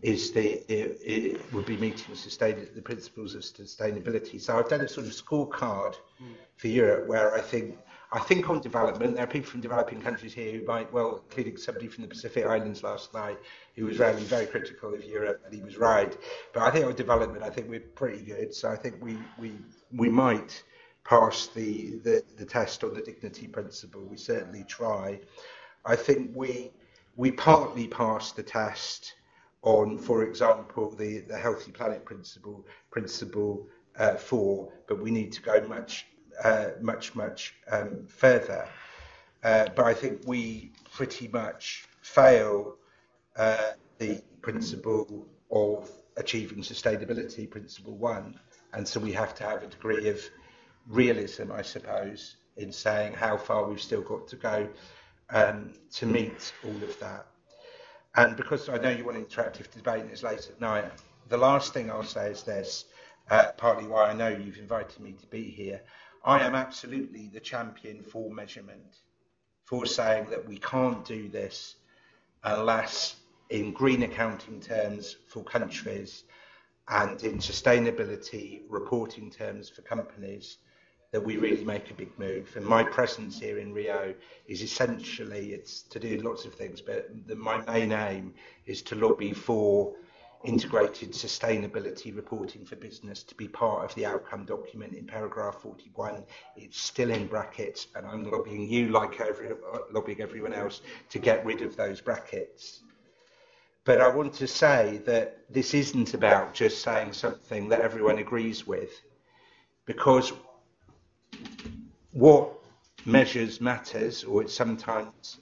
is the it, it would be meeting sustain the principles of sustainability. So I've done a sort of scorecard mm. for Europe, where I think. I think on development, there are people from developing countries here who might, well, including somebody from the Pacific Islands last night who was really very critical of Europe, and he was right. But I think on development, I think we're pretty good. So I think we we, we might pass the, the, the test on the dignity principle. We certainly try. I think we we partly passed the test on, for example, the, the Healthy Planet principle, principle uh, four, but we need to go much Uh, much, much um, further. Uh, but I think we pretty much fail uh, the principle of achieving sustainability, principle one. And so we have to have a degree of realism, I suppose, in saying how far we've still got to go um, to meet all of that. And because I know you want an interactive debate and it's late at night, the last thing I'll say is this, uh, partly why I know you've invited me to be here. I am absolutely the champion for measurement, for saying that we can't do this unless in green accounting terms for countries and in sustainability reporting terms for companies that we really make a big move. And my presence here in Rio is essentially, it's to do lots of things, but the, my main aim is to lobby for integrated sustainability reporting for business to be part of the outcome document in paragraph forty-one. It's still in brackets, and I'm lobbying you, like every, lobbying everyone else, to get rid of those brackets. But I want to say that this isn't about just saying something that everyone agrees with, because what measures matters, or it sometimes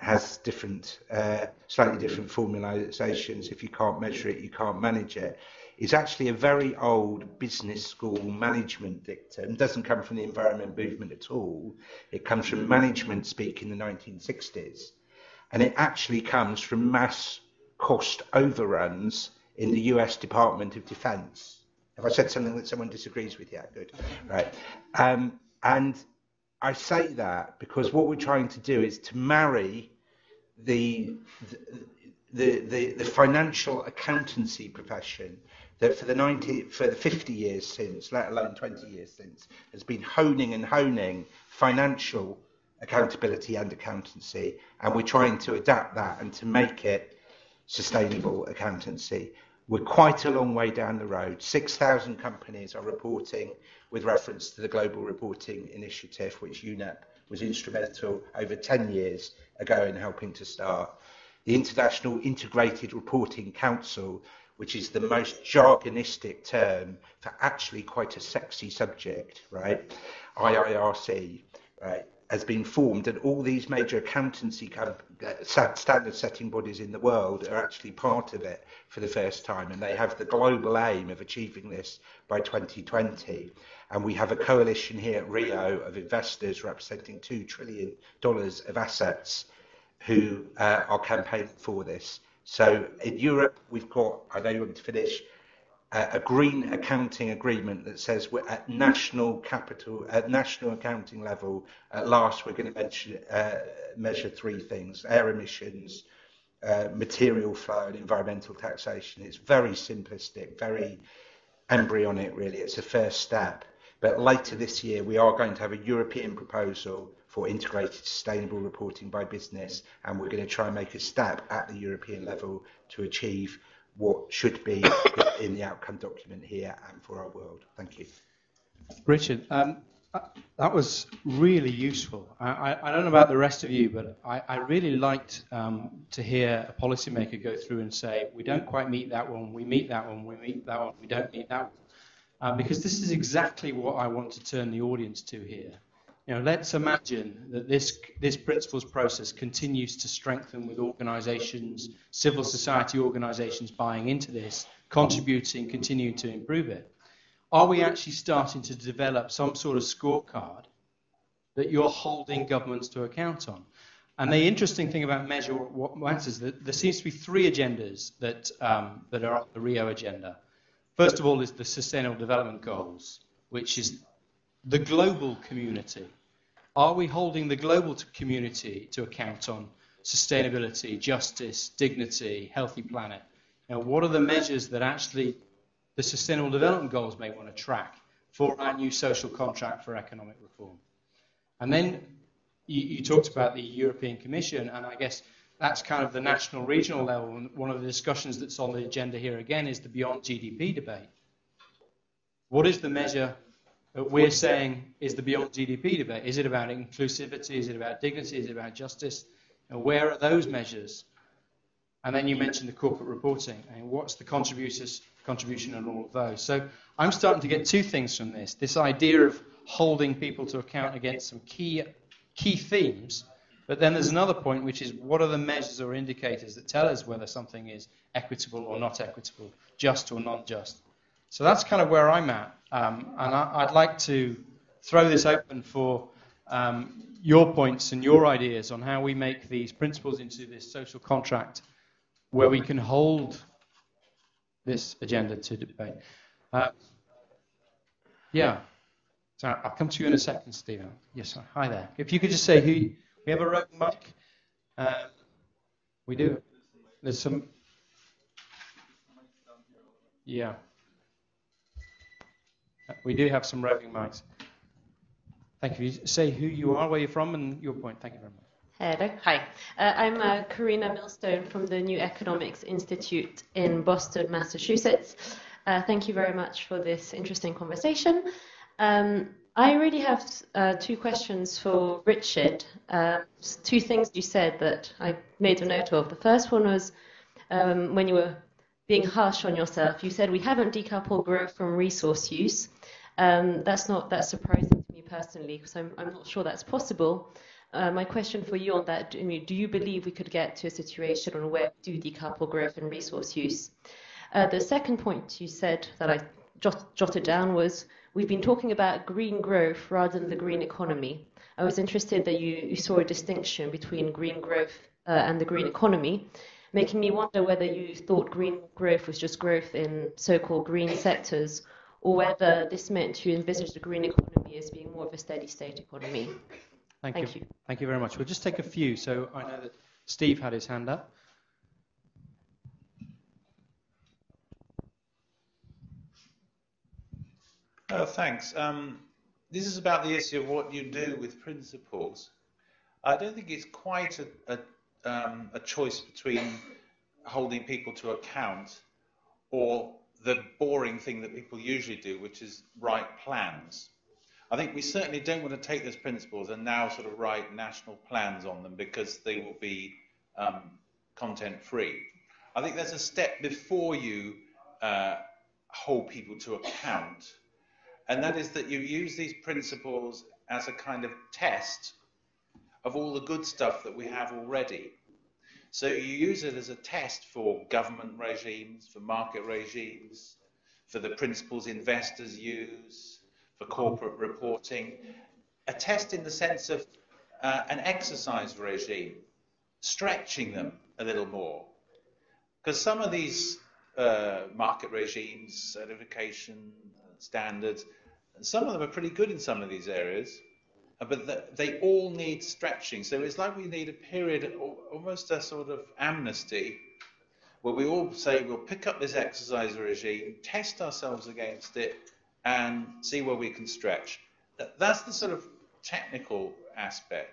has different, uh, slightly different formalizations. If you can't measure it, you can't manage it. It's actually a very old business school management dictum. It doesn't come from the environment movement at all. It comes from management speak in the nineteen sixties. And it actually comes from mass cost overruns in the U S Department of Defense. Have I said something that someone disagrees with? Yeah, good. Right. Um, and I say that because what we're trying to do is to marry the the the, the financial accountancy profession that for the ninety for the fifty years since, let alone twenty years since, has been honing and honing financial accountability and accountancy, and we're trying to adapt that and to make it sustainable accountancy. We're quite a long way down the road. six thousand companies are reporting with reference to the Global Reporting Initiative, which UNEP was instrumental over ten years ago in helping to start. The International Integrated Reporting Council, which is the most jargonistic term for actually quite a sexy subject, right? I I R C, right, has been formed, and all these major accountancy standard setting bodies in the world are actually part of it for the first time, and they have the global aim of achieving this by twenty twenty. And we have a coalition here at Rio of investors representing two trillion dollars of assets who uh, are campaigning for this. So in Europe, we've got, I know you want to finish, uh, a green accounting agreement that says we're at national capital, at national accounting level, at last we're going to mention, uh, measure three things: air emissions, uh, material flow and environmental taxation. It's very simplistic, very embryonic really, it's a first step. But later this year, we are going to have a European proposal for integrated sustainable reporting by business, and we're going to try and make a step at the European level to achieve what should be in the outcome document here and for our world. Thank you. Richard, um, that was really useful. I, I don't know about the rest of you, but I, I really liked um, to hear a policymaker go through and say, we don't quite meet that one, we meet that one, we meet that one, we don't meet that one. Uh, because this is exactly what I want to turn the audience to here. You know, let's imagine that this, this principles process continues to strengthen with organisations, civil society organisations buying into this, contributing, continuing to improve it. Are we actually starting to develop some sort of scorecard that you're holding governments to account on? And the interesting thing about Measure What Matters, that there seems to be three agendas that, um, that are up the Rio agenda. First of all is the Sustainable Development Goals, which is the global community. Are we holding the global community to account on sustainability, justice, dignity, healthy planet? Now, what are the measures that actually the Sustainable Development Goals may want to track for our new social contract for economic reform? And then you, you talked about the European Commission, and I guess that's kind of the national, regional level. And one of the discussions that's on the agenda here again is the Beyond G D P debate. What is the measure that we're saying is the Beyond G D P debate? Is it about inclusivity? Is it about dignity? Is it about justice? And where are those measures? And then you mentioned the corporate reporting. And what's the contributors, contribution on all of those? So I'm starting to get two things from this. This idea of holding people to account against some key, key themes. But then there's another point, which is what are the measures or indicators that tell us whether something is equitable or not equitable, just or not just? So that's kind of where I'm at. Um, and I, I'd like to throw this open for um, your points and your ideas on how we make these principles into this social contract where we can hold this agenda to debate. Uh, yeah. So I'll come to you in a second, Stephen. Yes, sir. Hi there. If you could just say who you, we have a rogue mic. Um, we do. There's some. Yeah. We do have some roving mics. Thank you. Say who you are, where you're from, and your point. Thank you very much. Hello. Hi. Uh, I'm uh, Karina Millstone from the New Economics Institute in Boston, Massachusetts. Uh, thank you very much for this interesting conversation. Um, I really have uh, two questions for Richard. Uh, two things you said that I made a note of. The first one was um, when you were being harsh on yourself, you said we haven't decoupled growth from resource use. Um, that's not that surprising to me personally, because I'm, I'm not sure that's possible. Uh, my question for you on that, I mean, do you believe we could get to a situation on where we do decouple growth and resource use? Uh, the second point you said that I jot, jotted down was we've been talking about green growth rather than the green economy. I was interested that you, you saw a distinction between green growth uh, and the green economy, making me wonder whether you thought green growth was just growth in so-called green sectors, or whether this meant you envisaged the green economy as being more of a steady-state economy. Thank, Thank you. you. Thank you very much. We'll just take a few. So I know that Steve had his hand up. Oh, thanks. Um, this is about the issue of what you do with principles. I don't think it's quite a... a Um, a choice between holding people to account or the boring thing that people usually do, which is write plans. I think we certainly don't want to take those principles and now sort of write national plans on them, because they will be um, content-free. I think there's a step before you uh, hold people to account, and that is that you use these principles as a kind of test of all the good stuff that we have already. So you use it as a test for government regimes, for market regimes, for the principles investors use, for corporate reporting. A test in the sense of uh, an exercise regime, stretching them a little more. Because some of these uh, market regimes, certification, standards, some of them are pretty good in some of these areas, but they all need stretching. So it's like we need a period, almost a sort of amnesty, where we all say we'll pick up this exercise regime, test ourselves against it, and see where we can stretch. That's the sort of technical aspect.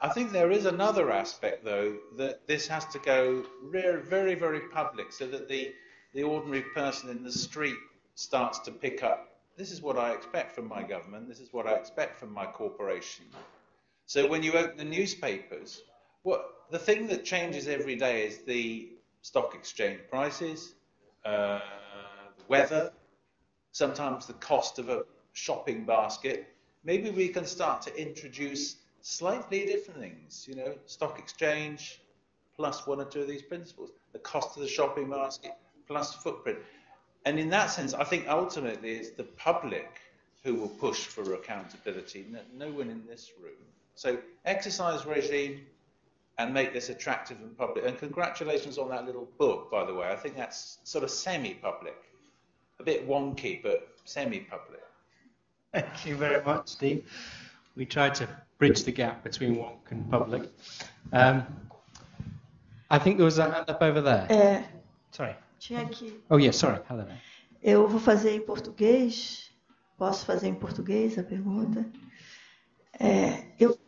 I think there is another aspect, though, that this has to go very, very public, so that the, the ordinary person in the street starts to pick up, this is what I expect from my government, this is what I expect from my corporation. So when you open the newspapers, what, the thing that changes every day is the stock exchange prices, uh, the weather, sometimes the cost of a shopping basket. Maybe we can start to introduce slightly different things, you know, stock exchange plus one or two of these principles, the cost of the shopping basket plus footprint. And in that sense, I think ultimately it's the public who will push for accountability, no one in this room. So exercise regime and make this attractive and public. And congratulations on that little book, by the way. I think that's sort of semi-public, a bit wonky, but semi-public. Thank you very much, Steve. We tried to bridge the gap between wonk and public. Um, I think there was a hand up over there. Uh, Sorry. Tinha que... Oh, yeah, sorry. Hello. Eu vou fazer em português. Posso fazer em português a pergunta? É, eu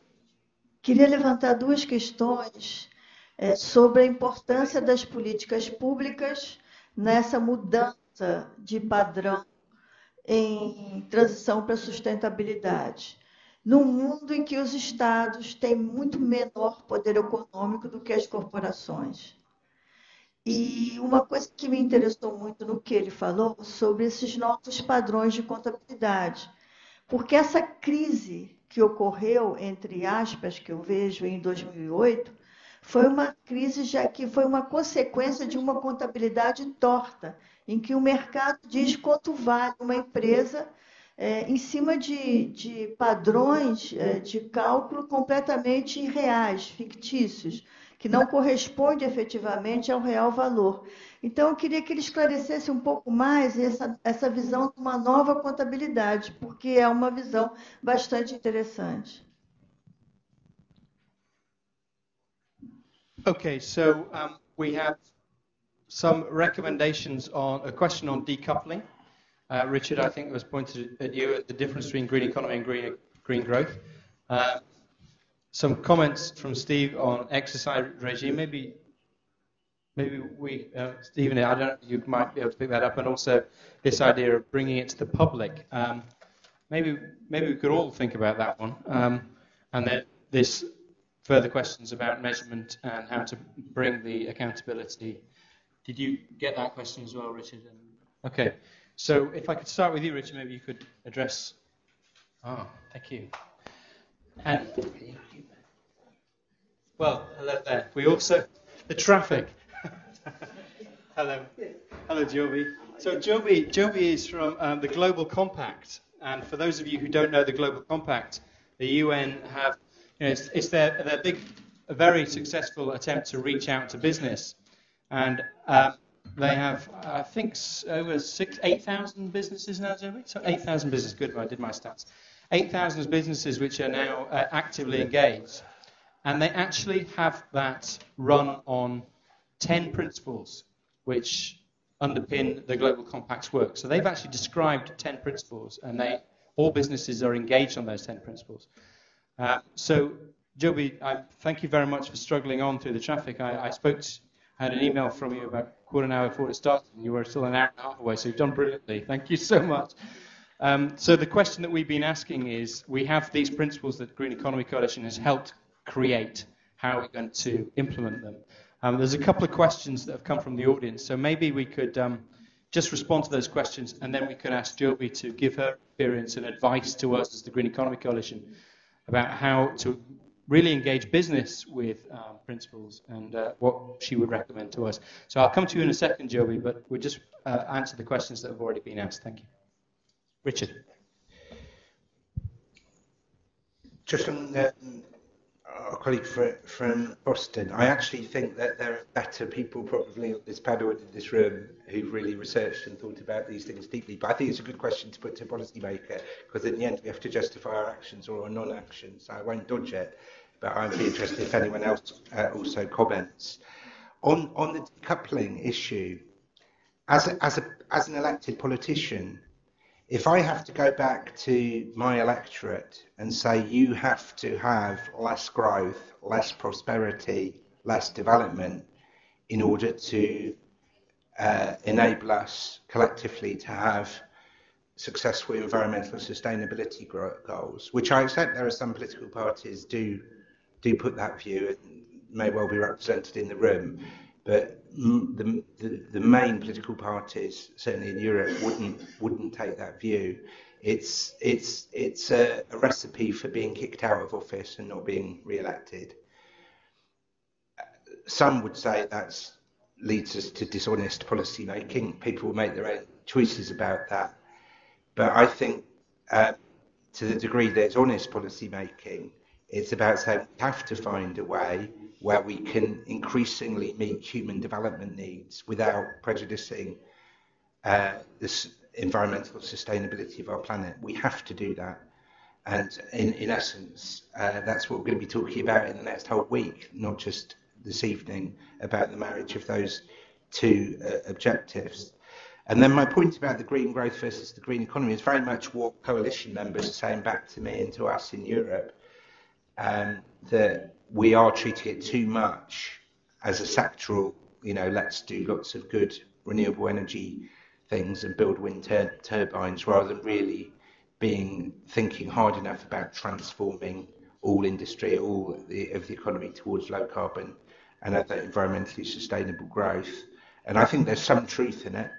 queria levantar duas questões é, sobre a importância das políticas públicas nessa mudança de padrão em transição para sustentabilidade. Num mundo em que os estados têm muito menor poder econômico do que as corporações. E uma coisa que me interessou muito no que ele falou sobre esses novos padrões de contabilidade. Porque essa crise que ocorreu, entre aspas, que eu vejo em dois mil e oito, foi uma crise já que foi uma consequência de uma contabilidade torta, em que o mercado diz quanto vale uma empresa é, em cima de, de padrões é, de cálculo completamente irreais, fictícios, que não corresponde efetivamente ao real valor. Então, eu queria que ele esclarecesse um pouco mais essa, essa visão de uma nova contabilidade, porque é uma visão bastante interessante. Okay, so um, we have some recommendations on a question on decoupling. Uh, Richard, I think it was pointed at you at the difference between green economy and green, green growth. Uh, Some comments from Steve on exercise regime. Maybe, maybe we, uh, Stephen, I don't. You might be able to pick that up, and also this idea of bringing it to the public. Um, maybe, maybe we could all think about that one, um, and then this further questions about measurement and how to bring the accountability. Did you get that question as well, Richard? Okay. So if I could start with you, Richard, maybe you could address. Oh, thank you. And well, hello there. We also the traffic. Hello, hello, Joby. So Joby, Joby is from um, the Global Compact, and for those of you who don't know the Global Compact, the U N have, you know, it's, it's their their big, very successful attempt to reach out to business, and um, they have I think over six, eight thousand businesses now, Joby. So eight thousand businesses. Good, I did my stats. eight thousand businesses which are now uh, actively engaged, and they actually have that run on ten principles which underpin the Global Compact's work. So they've actually described ten principles, and they all businesses are engaged on those ten principles. Uh, so, Joby, I thank you very much for struggling on through the traffic. I, I spoke to, I had an email from you about a quarter of an hour before it started, and you were still an hour and a half away, so you've done brilliantly. Thank you so much. Um, so the question that we've been asking is, we have these principles that the Green Economy Coalition has helped create. How are we going to implement them? Um, there's a couple of questions that have come from the audience, so maybe we could um, just respond to those questions, and then we could ask Joby to give her experience and advice to us as the Green Economy Coalition about how to really engage business with um, principles and uh, what she would recommend to us. So I'll come to you in a second, Joby, but we'll just uh, answer the questions that have already been asked. Thank you. Richard. Just on uh, our colleague from Boston, I actually think that there are better people probably on this panel and in this room who've really researched and thought about these things deeply. But I think it's a good question to put to a policymaker, because in the end we have to justify our actions or our non-action. So I won't dodge it, but I'd be interested if anyone else uh, also comments. On, on the decoupling issue, as, a, as, a, as an elected politician, if I have to go back to my electorate and say you have to have less growth, less prosperity, less development in order to uh, enable us collectively to have successful environmental sustainability goals, which I accept there are some political parties do, do put that view and may well be represented in the room, but The, the, the main political parties, certainly in Europe, wouldn't wouldn't take that view. It's it's it's a, a recipe for being kicked out of office and not being re-elected. Some would say that leads us to dishonest policy making. People will make their own choices about that. But I think uh, to the degree that it's honest policy making, it's about saying we have to find a way where we can increasingly meet human development needs without prejudicing uh, this environmental sustainability of our planet. We have to do that. And in, in essence, uh, that's what we're going to be talking about in the next whole week, not just this evening, about the marriage of those two uh, objectives. And then my point about the green growth versus the green economy is very much what coalition members are saying back to me and to us in Europe, um, that we are treating it too much as a sectoral, you know, let's do lots of good renewable energy things and build wind tur turbines rather than really being thinking hard enough about transforming all industry, all the, of the economy towards low carbon and other environmentally sustainable growth. And I think there's some truth in it.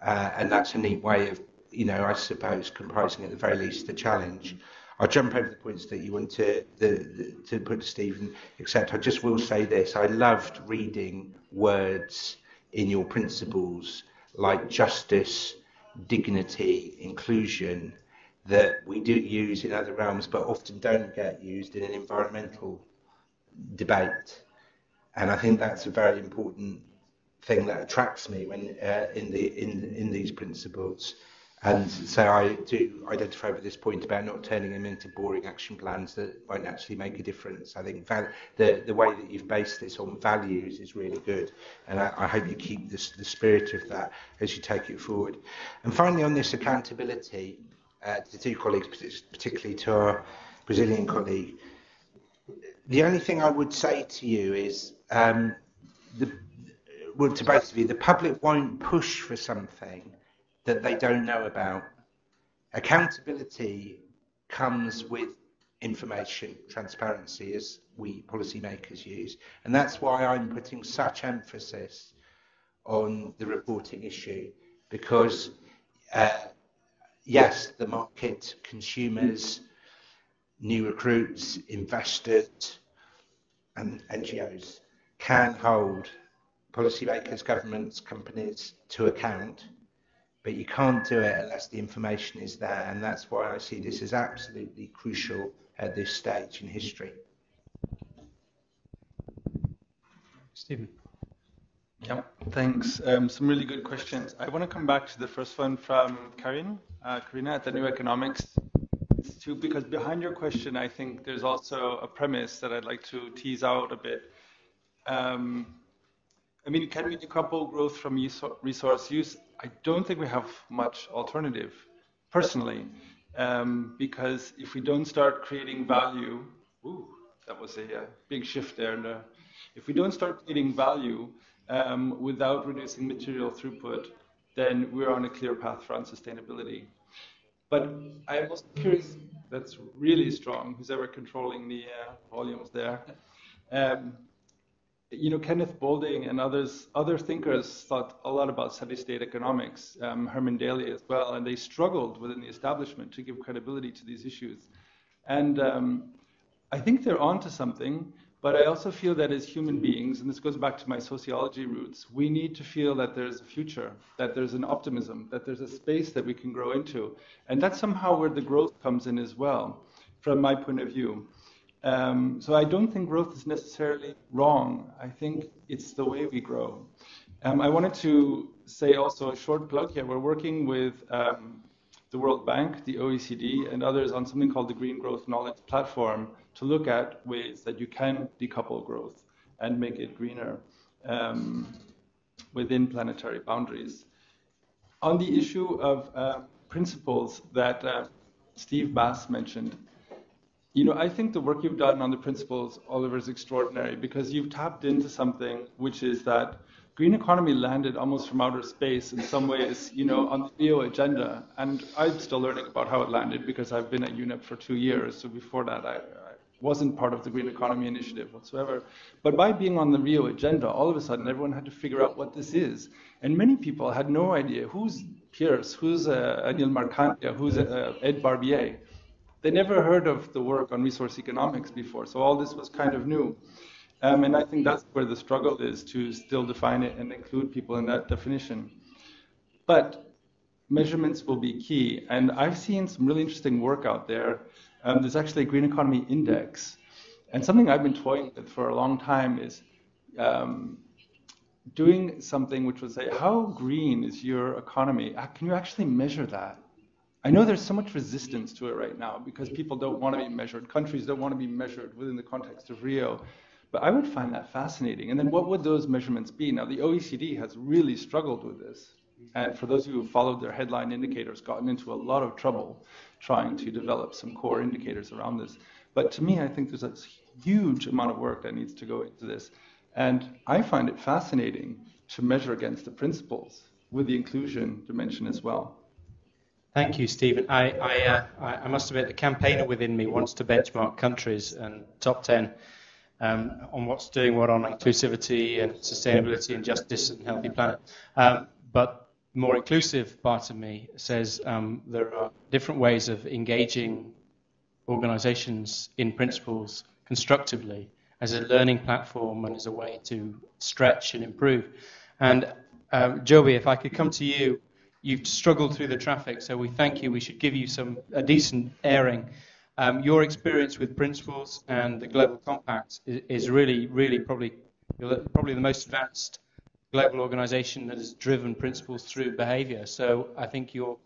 Uh, and that's a neat way of, you know, I suppose, comprising at the very least the challenge. I'll jump over the points that you want to, the, the, to put to Stephen, except I just will say this. I loved reading words in your principles like justice, dignity, inclusion, that we do use in other realms but often don't get used in an environmental debate. And I think that's a very important thing that attracts me when uh, in, the, in, in these principles. And so I do identify with this point about not turning them into boring action plans that won't actually make a difference. I think val the, the way that you've based this on values is really good. And I, I hope you keep this, the spirit of that as you take it forward. And finally, on this accountability, uh, to two colleagues, particularly to our Brazilian colleague, the only thing I would say to you is, um, the, well, to both of you, the public won't push for something that they don't know about. Accountability comes with information, transparency, as we policymakers use. And that's why I'm putting such emphasis on the reporting issue, because uh, yes, the market, consumers, new recruits, investors, and N G Os can hold policymakers, governments, companies to account. But you can't do it unless the information is there, and that's why I see this as absolutely crucial at this stage in history. Stephen. Yeah, thanks. Um, some really good questions. I want to come back to the first one from Karin, uh, Karina at the New Economics Institute, because behind your question, I think there's also a premise that I'd like to tease out a bit. Um, I mean, can we decouple growth from resource use? I don't think we have much alternative, personally, um, because if we don't start creating value, ooh, that was a, a big shift there. And, uh, if we don't start creating value, um, without reducing material throughput, then we're on a clear path for unsustainability. But I'm also curious, that's really strong, who's ever controlling the uh, volumes there. Um, you know, Kenneth Boulding and others, other thinkers thought a lot about steady-state economics, um, Herman Daly as well, and they struggled within the establishment to give credibility to these issues. And um, I think they're onto something, but I also feel that as human beings, and this goes back to my sociology roots, we need to feel that there's a future, that there's an optimism, that there's a space that we can grow into. And that's somehow where the growth comes in as well, from my point of view. Um, so I don't think growth is necessarily wrong. I think it's the way we grow. Um, I wanted to say also a short plug here. We're working with um, the World Bank, the O E C D, and others on something called the Green Growth Knowledge Platform to look at ways that you can decouple growth and make it greener um, within planetary boundaries. On the issue of uh, principles that uh, Steve Bass mentioned, you know, I think the work you've done on the principles, Oliver, is extraordinary because you've tapped into something which is that green economy landed almost from outer space in some ways, you know, on the Rio agenda. And I'm still learning about how it landed because I've been at UNEP for two years. So before that, I, I wasn't part of the Green Economy Initiative whatsoever. But by being on the Rio agenda, all of a sudden, everyone had to figure out what this is. And many people had no idea who's Pierce, who's uh, Anil Markantia, who's uh, Ed Barbier. They never heard of the work on resource economics before, so all this was kind of new. Um, and I think that's where the struggle is, to still define it and include people in that definition. But measurements will be key, and I've seen some really interesting work out there. Um, there's actually a Green Economy Index, and something I've been toying with for a long time is um, doing something which would say, how green is your economy? Can you actually measure that? I know there's so much resistance to it right now because people don't want to be measured. Countries don't want to be measured within the context of Rio. But I would find that fascinating. And then what would those measurements be? Now, the O E C D has really struggled with this. And for those of you who followed their headline indicators, gotten into a lot of trouble trying to develop some core indicators around this. But to me, I think there's a huge amount of work that needs to go into this. And I find it fascinating to measure against the principles with the inclusion dimension as well. Thank you, Stephen. I, I, uh, I must admit, the campaigner within me wants to benchmark countries and top ten um, on what's doing what on inclusivity and sustainability and justice and healthy planet. Um, but more inclusive part of me says um, there are different ways of engaging organizations in principles constructively as a learning platform and as a way to stretch and improve. And um, Joby, if I could come to you. You've struggled through the traffic, so we thank you. We should give you some a decent airing. Um, your experience with principles and the Global Compact is, is really, really probably probably the most advanced global organization that has driven principles through behavior. So I think you're,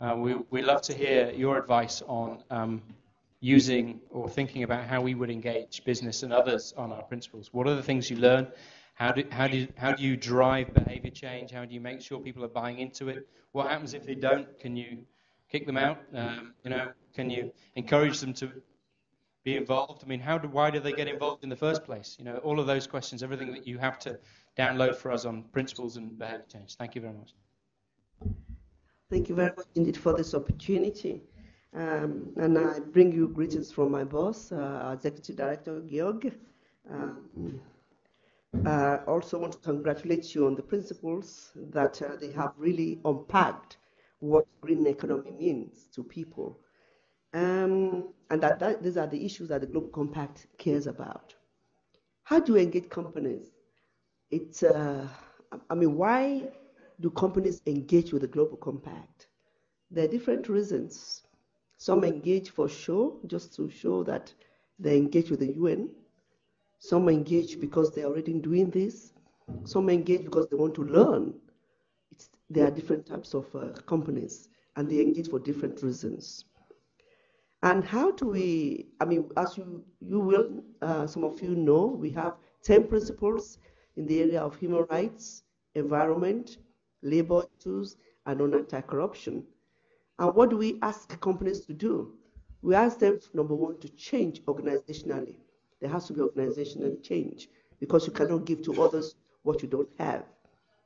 uh, we, we'd love to hear your advice on um, using or thinking about how we would engage business and others on our principles. What are the things you learn? How do, how, do, how do you drive behavior change? How do you make sure people are buying into it? What happens if they don't? Can you kick them out? Um, you know, can you encourage them to be involved? I mean, how do, why do they get involved in the first place? You know, all of those questions, everything that you have to download for us on principles and behavior change. Thank you very much. Thank you very much indeed for this opportunity. Um, and I bring you greetings from my boss, uh, our Executive Director, Georg. Um, I uh, also want to congratulate you on the principles that uh, they have really unpacked what green economy means to people. Um, and that, that these are the issues that the Global Compact cares about. How do you engage companies? It's, uh, I mean, why do companies engage with the Global Compact? There are different reasons. Some engage for show, just to show that they engage with the U N. Some engage because they're already doing this. Some engage because they want to learn. It's, there are different types of uh, companies, and they engage for different reasons. And how do we, I mean, as you, you will, uh, some of you know, we have ten principles in the area of human rights, environment, labor issues, and on anti-corruption. And what do we ask companies to do? We ask them, number one, to change organizationally. There has to be organizational change because you cannot give to others what you don't have.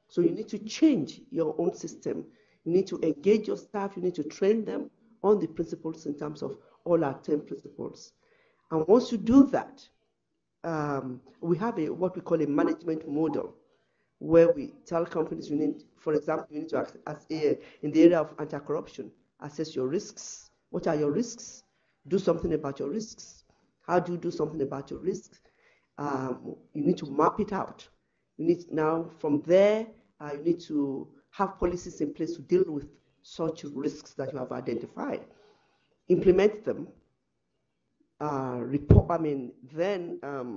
So you need to change your own system. You need to engage your staff. You need to train them on the principles in terms of all our ten principles. And once you do that, um, we have a, what we call a management model, where we tell companies, you need, for example, you need to, as a, in the area of anti-corruption, assess your risks. What are your risks? Do something about your risks. How do you do something about your risks? Um, you need to map it out. You need now, from there, Uh, you need to have policies in place to deal with such risks that you have identified. Implement them. Uh, report. I mean, then um,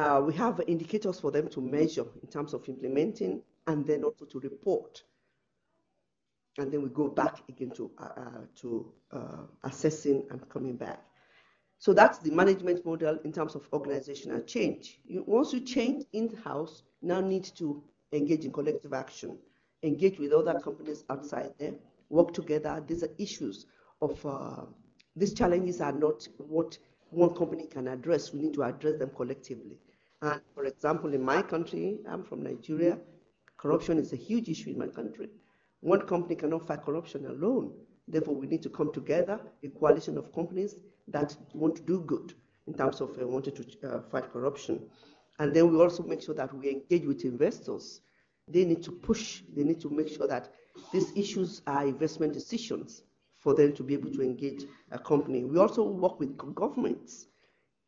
uh, we have indicators for them to measure in terms of implementing, and then also to report. And then we go back again to uh, uh, to uh, assessing and coming back. So that's the management model in terms of organizational change. You, once you change in-house, you now need to engage in collective action, engage with other companies outside there, work together. These are issues of, uh, these challenges are not what one company can address. We need to address them collectively. And for example, in my country, I'm from Nigeria, corruption is a huge issue in my country. One company cannot fight corruption alone. Therefore, we need to come together, a coalition of companies that want to do good in terms of uh, wanting to uh, fight corruption. And then we also make sure that we engage with investors. They need to push, they need to make sure that these issues are investment decisions for them to be able to engage a company. We also work with governments,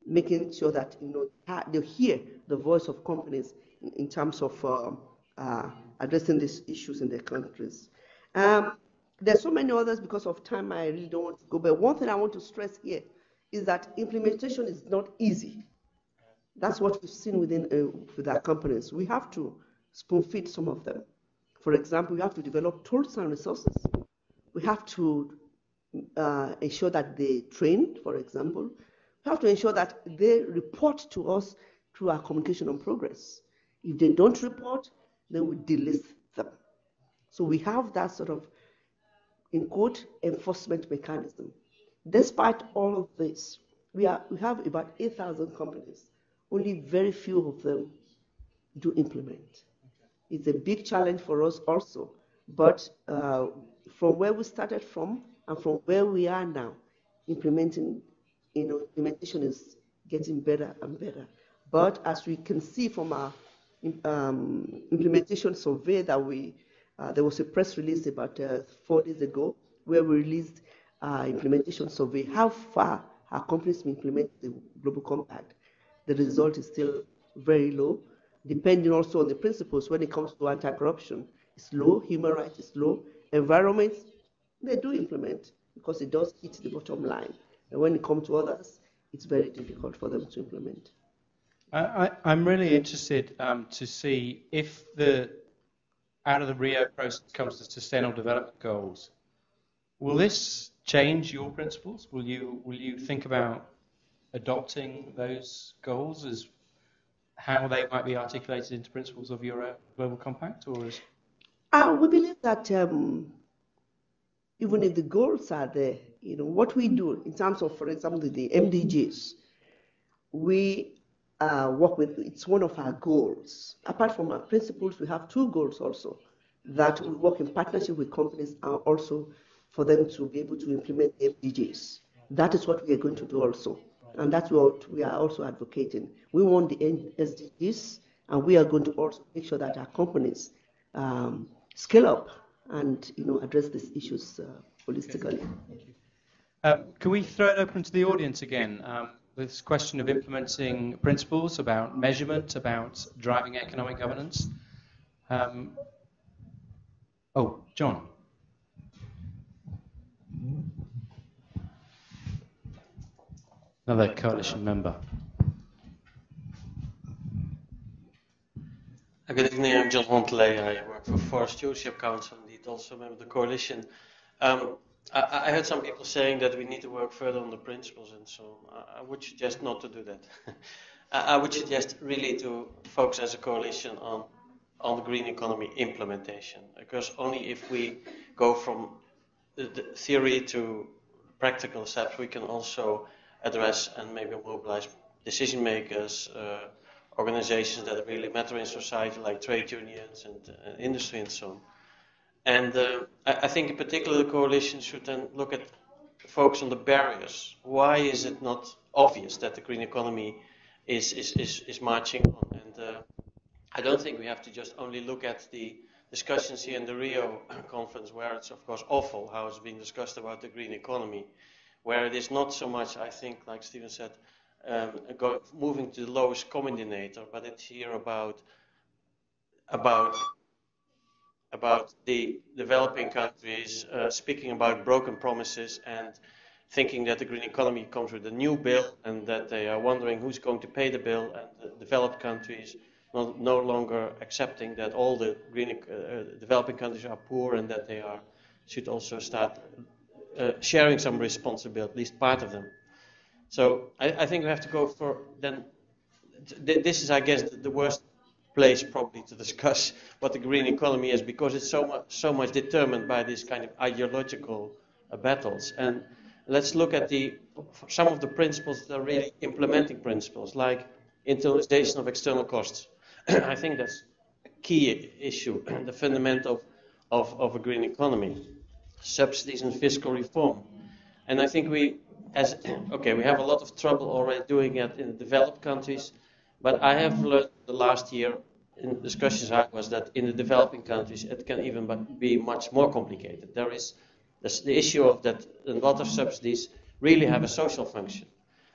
making sure that you know they hear the voice of companies in, in terms of uh, uh, addressing these issues in their countries. Um, There's so many others. Because of time, I really don't want to go. But one thing I want to stress here is that implementation is not easy. That's what we've seen within uh, with our companies. We have to spoon feed some of them. For example, we have to develop tools and resources. We have to uh, ensure that they train, for example. We have to ensure that they report to us through our communication on progress. If they don't report, then we delist them. So we have that sort of, in quote, enforcement mechanism. Despite all of this, we, are, we have about eight thousand companies. Only very few of them do implement. It's a big challenge for us also. But uh, from where we started from and from where we are now, implementing, you know, implementation is getting better and better. But as we can see from our um, implementation survey that we Uh, there was a press release about uh, four days ago where we released uh, implementation survey. How far our companies implement the Global Compact? The result is still very low, depending also on the principles when it comes to anti-corruption. It's low, human rights is low, environment, they do implement because it does hit the bottom line. And when it comes to others, it's very difficult for them to implement. I, I, I'm really interested um, to see if the out of the Rio process comes the Sustainable Development Goals. Will this change your principles? Will you will you think about adopting those goals as how they might be articulated into principles of your Global Compact, or is? Uh, we believe that um, even if the goals are there, you know what we do in terms of, for example, the M D Gs, we. Uh, work with, it's one of our goals. Apart from our principles, we have two goals also that we work in partnership with companies and also for them to be able to implement M D Gs. That is what we are going to do also. And that's what we are also advocating. We want the S D Gs, and we are going to also make sure that our companies um, scale up and you know address these issues uh, holistically. Okay. Thank you. Uh, can we throw it open to the audience again? Um, This question of implementing principles, about measurement, about driving economic governance. Um, oh, John. Another coalition member. Good evening, I'm John Montalais. I work for Forest Stewardship Council, indeed also a member of the coalition. Um, I heard some people saying that we need to work further on the principles, and so I would suggest not to do that. I would suggest really to focus as a coalition on on the green economy implementation, because only if we go from the theory to practical steps, we can also address and maybe mobilize decision makers, uh, organizations that really matter in society, like trade unions and uh, industry and so on. And uh, I, I think in particular the coalition should then look at, focus on the barriers. Why is it not obvious that the green economy is, is, is, is marching on? And uh, I don't think we have to just only look at the discussions here in the Rio conference, where it's of course awful how it's being discussed about the green economy, where it is not so much, I think, like Stephen said, um, go, moving to the lowest common denominator, but it's here about about about the developing countries uh, speaking about broken promises and thinking that the green economy comes with a new bill and that they are wondering who's going to pay the bill, and the developed countries not, no longer accepting that all the green, uh, developing countries are poor and that they are should also start uh, sharing some responsibility, at least part of them. So I, I think we have to go for then, th this is I guess the, the worst place probably to discuss what the green economy is, because it's so much, so much determined by these kind of ideological uh, battles. And let's look at the, some of the principles that are really implementing principles, like internalization of external costs. I think that's a key issue, the fundament of, of, of a green economy. Subsidies and fiscal reform. And I think we, as okay, we have a lot of trouble already doing it in developed countries, but I have learned the last year in discussions I was that in the developing countries it can even be much more complicated. There is this, the issue of that a lot of subsidies really have a social function.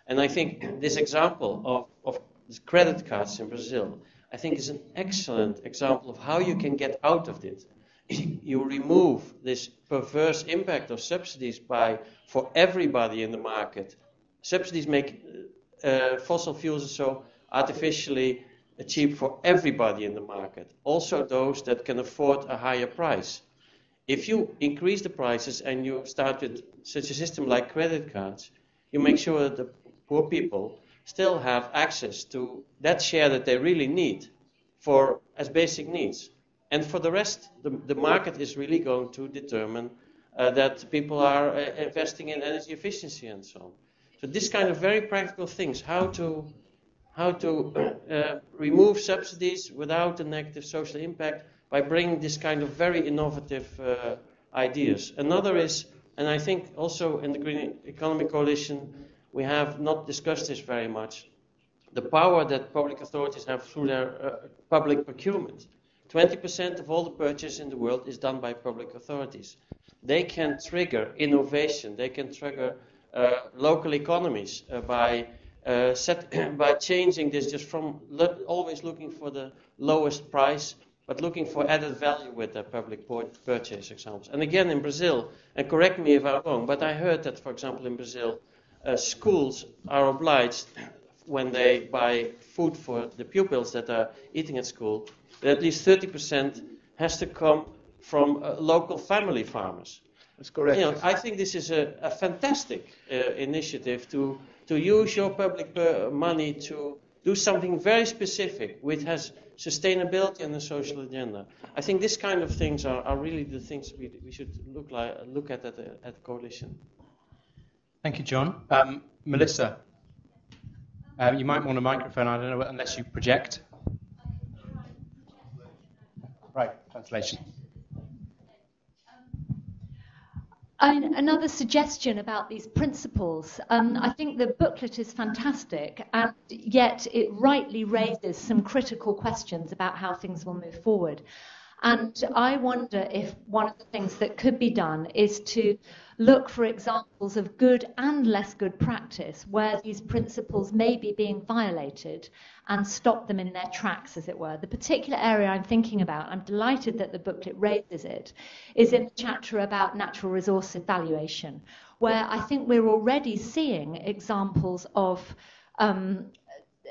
And I think this example of, of credit cards in Brazil, I think is an excellent example of how you can get out of it. You remove this perverse impact of subsidies by, for everybody in the market. Subsidies make uh, fossil fuels so artificially cheap for everybody in the market, also those that can afford a higher price. If you increase the prices and you start with such a system like credit cards, you make sure that the poor people still have access to that share that they really need for as basic needs. And for the rest, the, the market is really going to determine uh, that people are uh, investing in energy efficiency and so on. So this kind of very practical things, how to how to uh, remove subsidies without a negative social impact by bringing this kind of very innovative uh, ideas. Another is, and I think also in the Green Economy Coalition, we have not discussed this very much, the power that public authorities have through their uh, public procurement. twenty percent of all the purchase in the world is done by public authorities. They can trigger innovation, they can trigger uh, local economies uh, by Uh, set by changing this just from lo always looking for the lowest price, but looking for added value with their public purchase examples. And again in Brazil, and correct me if I'm wrong, but I heard that for example in Brazil, uh, schools are obliged when they buy food for the pupils that are eating at school, that at least thirty percent has to come from uh, local family farmers. That's correct. You know, I think this is a, a fantastic uh, initiative to to use your public money to do something very specific, which has sustainability and a social agenda. I think this kind of things are, are really the things we, we should look, like, look at at the, at the coalition. Thank you, John. Um, Melissa, uh, you might want a microphone. I don't know, unless you project. Right, translation. Another suggestion about these principles. Um, I think the booklet is fantastic, and yet it rightly raises some critical questions about how things will move forward. And I wonder if one of the things that could be done is to look for examples of good and less good practice where these principles may be being violated and stop them in their tracks, as it were. The particular area I'm thinking about, I'm delighted that the booklet raises it, is in the chapter about natural resource evaluation, where I think we're already seeing examples of um,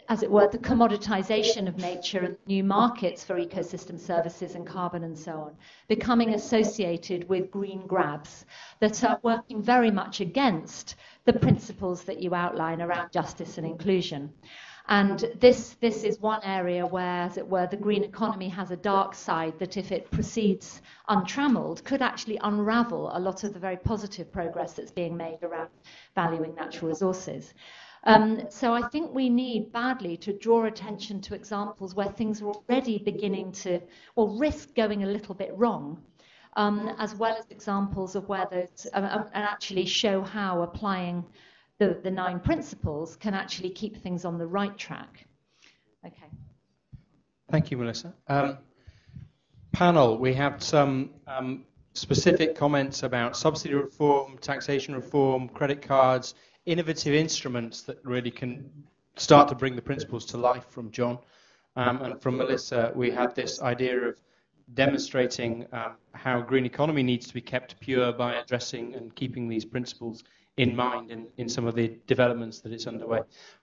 as it were, the commoditization of nature and new markets for ecosystem services and carbon and so on, becoming associated with green grabs that are working very much against the principles that you outline around justice and inclusion. And this, this is one area where, as it were, the green economy has a dark side that, if it proceeds untrammeled, could actually unravel a lot of the very positive progress that's being made around valuing natural resources. Um, so I think we need badly to draw attention to examples where things are already beginning to, or risk going a little bit wrong, um, as well as examples of where those, um, and actually show how applying the, the nine principles can actually keep things on the right track. Okay. Thank you, Melissa. Um, panel, we have some um, specific comments about subsidy reform, taxation reform, credit cards, innovative instruments that really can start to bring the principles to life from John. Um, and from Melissa, we had this idea of demonstrating uh, how green economy needs to be kept pure by addressing and keeping these principles in mind in, in some of the developments that it's underway.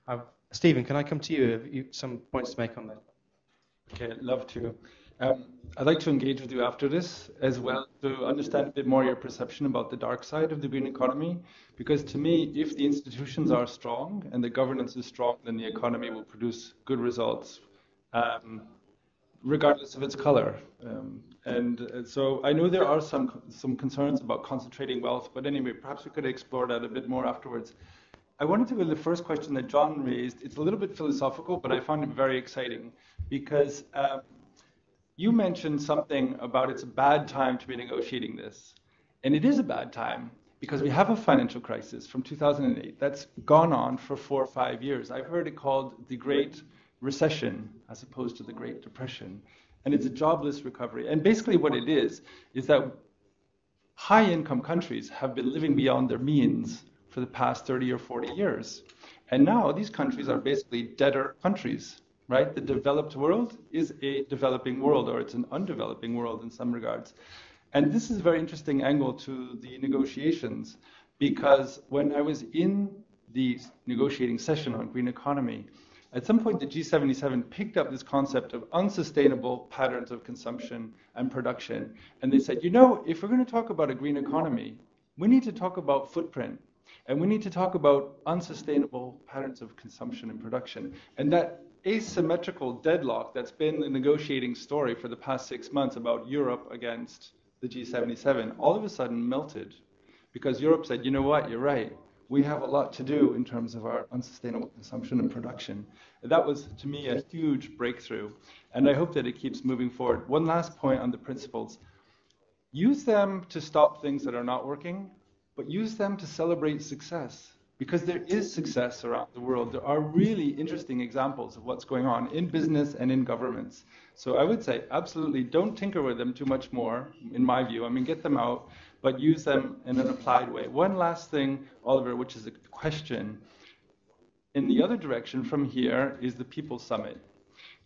Uh, Stephen, can I come to you? Have you some points to make on that? Okay, love to. Um, I'd like to engage with you after this as well to understand a bit more your perception about the dark side of the green economy, because to me, if the institutions are strong and the governance is strong, then the economy will produce good results, um, regardless of its color. Um, and, and so I know there are some, some concerns about concentrating wealth, but anyway, perhaps we could explore that a bit more afterwards. I wanted to go to the first question that John raised. It's a little bit philosophical, but I found it very exciting because um, you mentioned something about it's a bad time to be negotiating this. And it is a bad time because we have a financial crisis from two thousand eight that's gone on for four or five years. I've heard it called the Great Recession as opposed to the Great Depression. And it's a jobless recovery. And basically what it is, is that high-income countries have been living beyond their means for the past thirty or forty years. And now these countries are basically debtor countries, right? The developed world is a developing world, or it's an undeveloping world in some regards. And this is a very interesting angle to the negotiations, because when I was in the negotiating session on green economy, at some point the G seventy-seven picked up this concept of unsustainable patterns of consumption and production. And they said, you know, if we're going to talk about a green economy, we need to talk about footprint. And we need to talk about unsustainable patterns of consumption and production. And that asymmetrical deadlock that's been the negotiating story for the past six months about Europe against the G seventy-seven all of a sudden melted, because Europe said, you know what, you're right. We have a lot to do in terms of our unsustainable consumption and production. That was, to me, a huge breakthrough. And I hope that it keeps moving forward. One last point on the principles. Use them to stop things that are not working, but use them to celebrate success, because there is success around the world. There are really interesting examples of what's going on in business and in governments. So I would say absolutely don't tinker with them too much more, in my view. I mean, get them out, but use them in an applied way. One last thing, Oliver, which is a question. In the other direction from here is the People's Summit.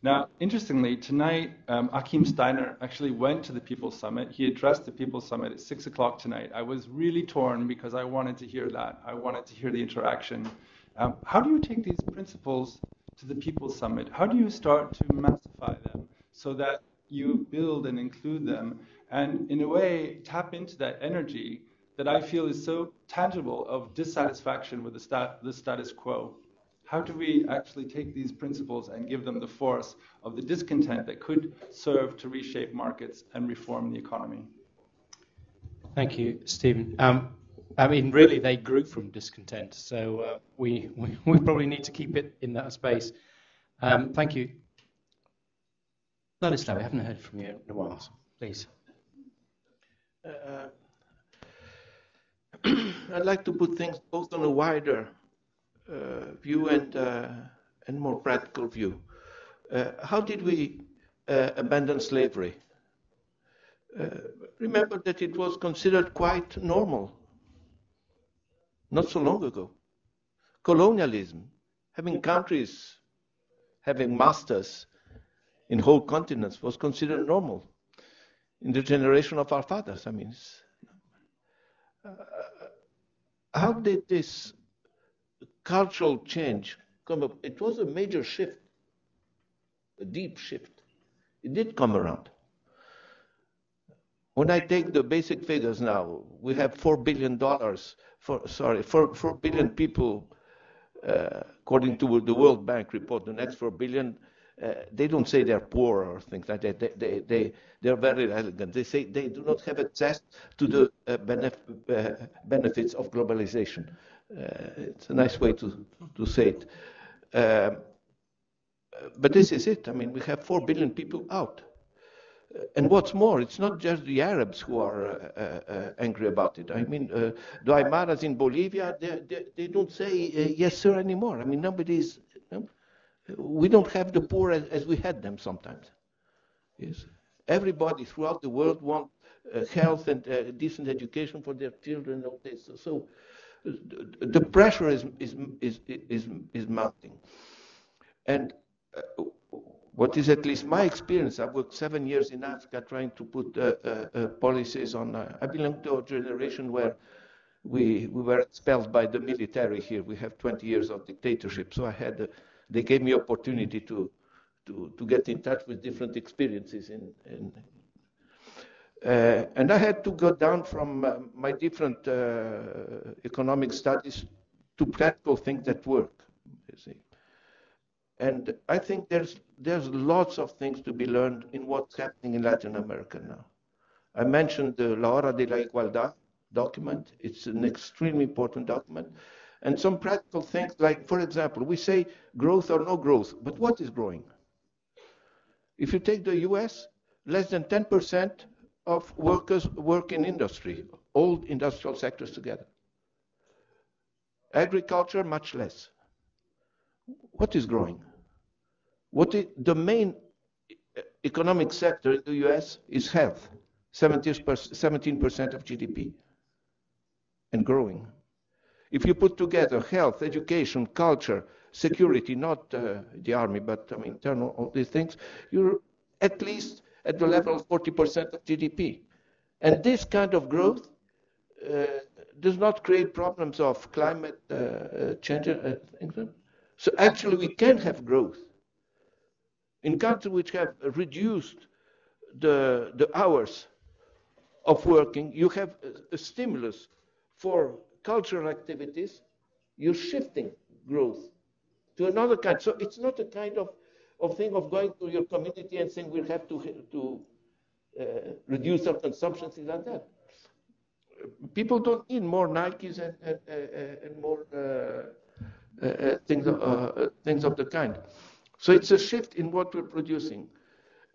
Now, interestingly, tonight, um, Achim Steiner actually went to the People's Summit. He addressed the People's Summit at six o'clock tonight. I was really torn because I wanted to hear that. I wanted to hear the interaction. Um, how do you take these principles to the People's Summit? How do you start to massify them so that you build and include them and, in a way, tap into that energy that I feel is so tangible of dissatisfaction with the, stat the status quo? How do we actually take these principles and give them the force of the discontent that could serve to reshape markets and reform the economy? Thank you, Stephen. Um, I mean, really, they grew from discontent, so uh, we, we, we probably need to keep it in that space. Um, thank you. Ladislau, we haven't heard from you in a while, so please. Uh, I'd like to put things both on a wider Uh, view and uh, and more practical view. Uh, how did we uh, abandon slavery? Uh, remember that it was considered quite normal not so long ago. Colonialism, having countries, having masters in whole continents was considered normal in the generation of our fathers. I mean, uh, how did this cultural change come up? It was a major shift, a deep shift. It did come around. When I take the basic figures now, we have four billion dollars for sorry, four four billion people, uh, according to the World Bank report. The next four billion uh, they don't say they're poor or things like that. They, they, they, they're very elegant. They say they do not have access to the uh, benef uh, benefits of globalization. Uh, it's a nice way to, to say it. Uh, but this is it. I mean, we have four billion people out. And what's more, it's not just the Arabs who are uh, uh, angry about it. I mean, uh, the Aymaras in Bolivia, they, they, they don't say, uh, yes, sir, anymore. I mean, nobody's, no, we don't have the poor as, as we had them sometimes. Yes. Everybody throughout the world wants uh, health and uh, decent education for their children. All this. So, so the, the pressure is, is, is, is, is mounting. And uh, what is at least my experience, I've worked seven years in Africa trying to put uh, uh, uh, policies on, uh, I belong to a generation where we, we were expelled by the military here. We have twenty years of dictatorship. So I had, uh, they gave me opportunity to, to, to get in touch with different experiences. In, in, uh, and I had to go down from uh, my different uh, economic studies to practical things that work, you see. And I think there's there's lots of things to be learned in what's happening in Latin America now. I mentioned the La Hora de la Igualdad document. It's an extremely important document. And some practical things like, for example, we say growth or no growth, but what is growing? If you take the U S, less than ten percent of workers work in industry, all industrial sectors together. Agriculture, much less. What is growing? What is, the main economic sector in the U S is health, seventeen percent of G D P, and growing. If you put together health, education, culture, security, not uh, the army, but I mean, turn on all these things, you're at least at the level of forty percent of G D P. And this kind of growth uh, does not create problems of climate uh, change. Uh, so actually, we can have growth. In countries which have reduced the, the hours of working, you have a, a stimulus for cultural activities, you're shifting growth to another kind. So it's not a kind of, of thing of going to your community and saying we have to, to uh, reduce our consumption, things like that. People don't need more Nikes and, and, uh, and more uh, uh, things, of, uh, things of the kind. So it's a shift in what we're producing.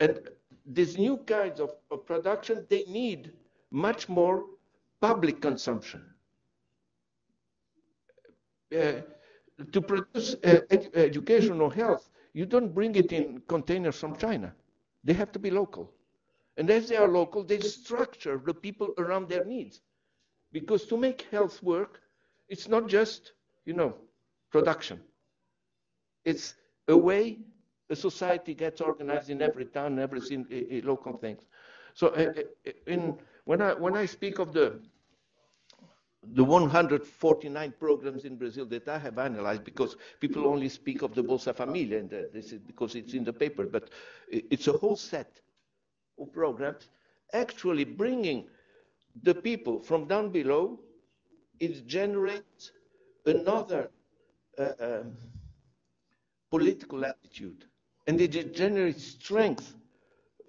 And these new kinds of, of production, they need much more public consumption. Uh, to produce uh, ed education or health, you don't bring it in containers from China. They have to be local. And as they are local, they structure the people around their needs. Because to make health work, it's not just, you know, production. It's a way a society gets organized in every town, every local things. So, uh, in, when I when I speak of the the one hundred forty-nine programs in Brazil that I have analyzed, because people only speak of the Bolsa Família, and this is because it's in the paper, but it's a whole set of programs actually bringing the people from down below. It generates another. Uh, um, political attitude, and it generates strength